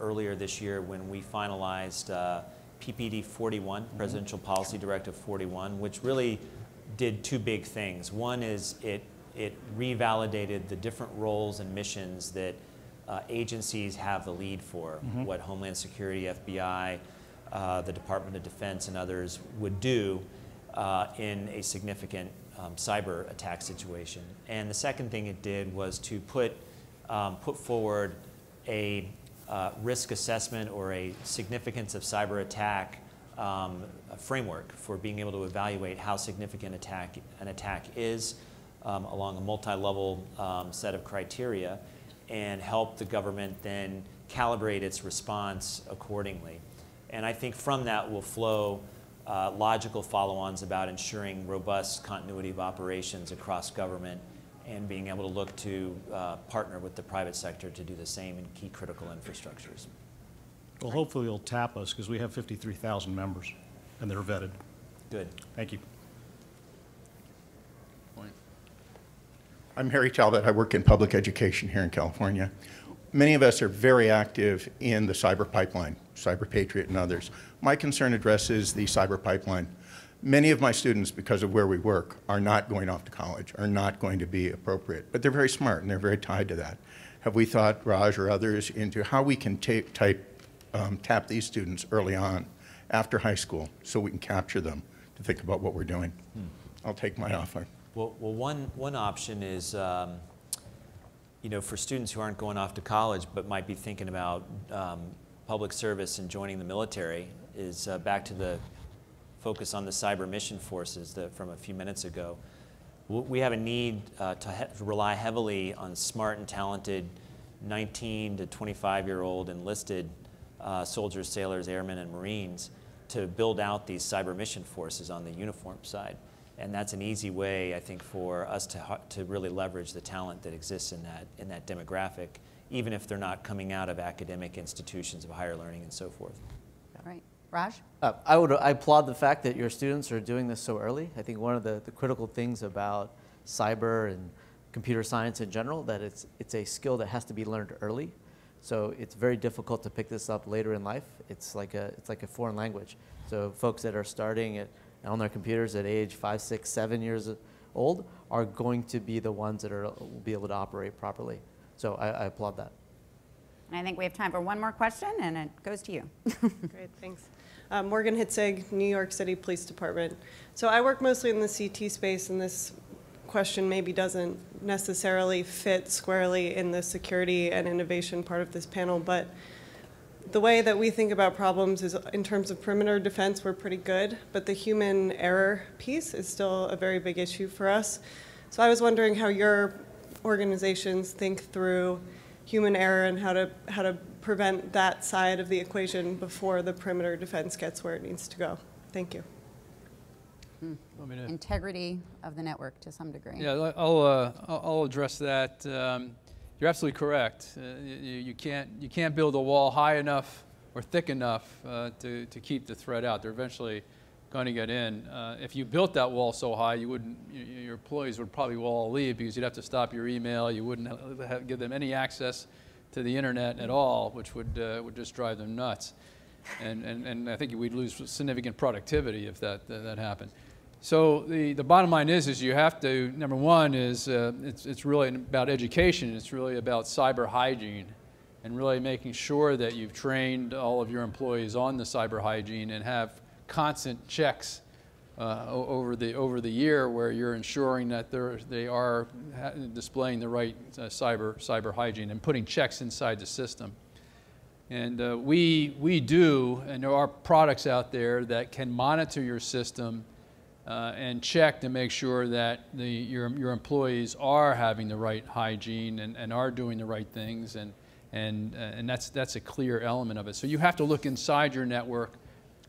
earlier this year when we finalized PPD 41, Presidential Policy Directive 41, which really did two big things. One is it revalidated the different roles and missions that agencies have the lead for, what Homeland Security, FBI, the Department of Defense, and others would do in a significant cyber attack situation. And the second thing it did was to put forward a risk assessment or a significance of cyber attack framework for being able to evaluate how significant an attack is along a multi-level set of criteria, and help the government then calibrate its response accordingly. And I think from that will flow logical follow-ons about ensuring robust continuity of operations across government and being able to look to partner with the private sector to do the same in key critical infrastructures. Well, hopefully you'll tap us because we have 53,000 members and they're vetted. Good. Thank you. I'm Harry Talbot. I work in public education here in California. Many of us are very active in the cyber pipeline, CyberPatriot and others. My concern addresses the cyber pipeline. Many of my students, because of where we work, are not going off to college, are not going to be appropriate, but they're very smart and they're very tied to that. Have we thought, Raj or others, into how we can tap these students early on after high school so we can capture them to think about what we're doing? I'll take mine off. Well, one option is, you know, for students who aren't going off to college but might be thinking about public service and joining the military is back to the focus on the cyber mission forces that from a few minutes ago. We have a need to rely heavily on smart and talented 19 to 25-year-old enlisted soldiers, sailors, airmen, and Marines to build out these cyber mission forces on the uniform side. And that's an easy way, I think, for us to really leverage the talent that exists in that demographic, even if they're not coming out of academic institutions of higher learning and so forth. All right. Raj? I applaud the fact that your students are doing this so early. I think one of the critical things about cyber and computer science in general, that it's a skill that has to be learned early. So it's very difficult to pick this up later in life. It's like a foreign language. So folks that are starting at on their computers at age 5, 6, 7 years old are going to be the ones that will be able to operate properly. So I applaud that. And I think we have time for one more question, and it goes to you. Great, thanks. Morgan Hitzig, New York City Police Department. So I work mostly in the CT space, and this question maybe doesn't necessarily fit squarely in the security and innovation part of this panel, but the way that we think about problems is in terms of perimeter defense, we're pretty good, but the human error piece is still a very big issue for us. So I was wondering how your organizations think through human error and how to prevent that side of the equation before the perimeter defense gets where it needs to go. Thank you. Integrity of the network to some degree. Yeah, I'll address that. You're absolutely correct. You can't build a wall high enough or thick enough to keep the threat out. They're eventually going to get in. If you built that wall so high, you wouldn't. Your employees would probably all leave because you'd have to stop your email. You wouldn't give them any access to the internet at all, which would just drive them nuts. And I think we'd lose significant productivity if that happened. So the bottom line is you have to, number one is it's really about education. It's really about cyber hygiene and really making sure that you've trained all of your employees on the cyber hygiene and have constant checks over the year where you're ensuring that they are displaying the right cyber hygiene and putting checks inside the system. And we do, and there are products out there that can monitor your system and check to make sure that your employees are having the right hygiene and are doing the right things, and that's a clear element of it. So you have to look inside your network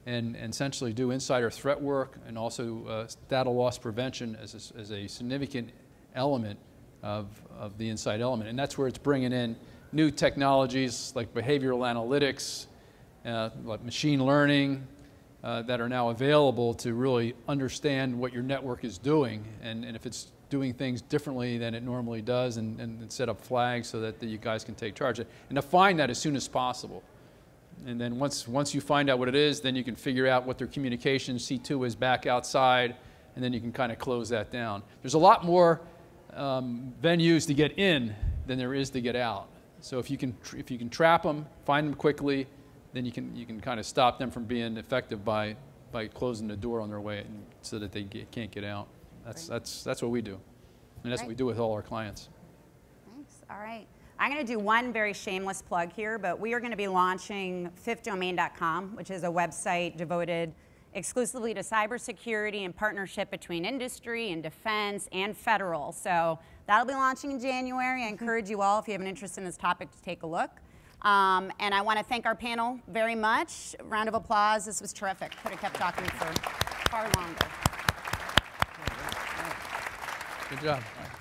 and essentially do insider threat work and also data loss prevention as a significant element of the inside element. And that's where it's bringing in new technologies like behavioral analytics, like machine learning, that are now available to really understand what your network is doing and if it's doing things differently than it normally does and set up flags so that you guys can take charge. And define that as soon as possible. And then once you find out what it is, then you can figure out what their communication C2 is back outside, and then you can kind of close that down. There's a lot more venues to get in than there is to get out. So if you can trap them, find them quickly, then you can kind of stop them from being effective by closing the door on their way and so that they can't get out. That's what we do. And that's what we do with all our clients. Thanks. All right. I'm going to do one very shameless plug here, but we are going to be launching fifthdomain.com, which is a website devoted exclusively to cybersecurity and partnership between industry and defense and federal. So that'll be launching in January. I encourage you all, if you have an interest in this topic, to take a look. And I want to thank our panel very much. Round of applause. This was terrific. Could have kept talking for far longer. Good job.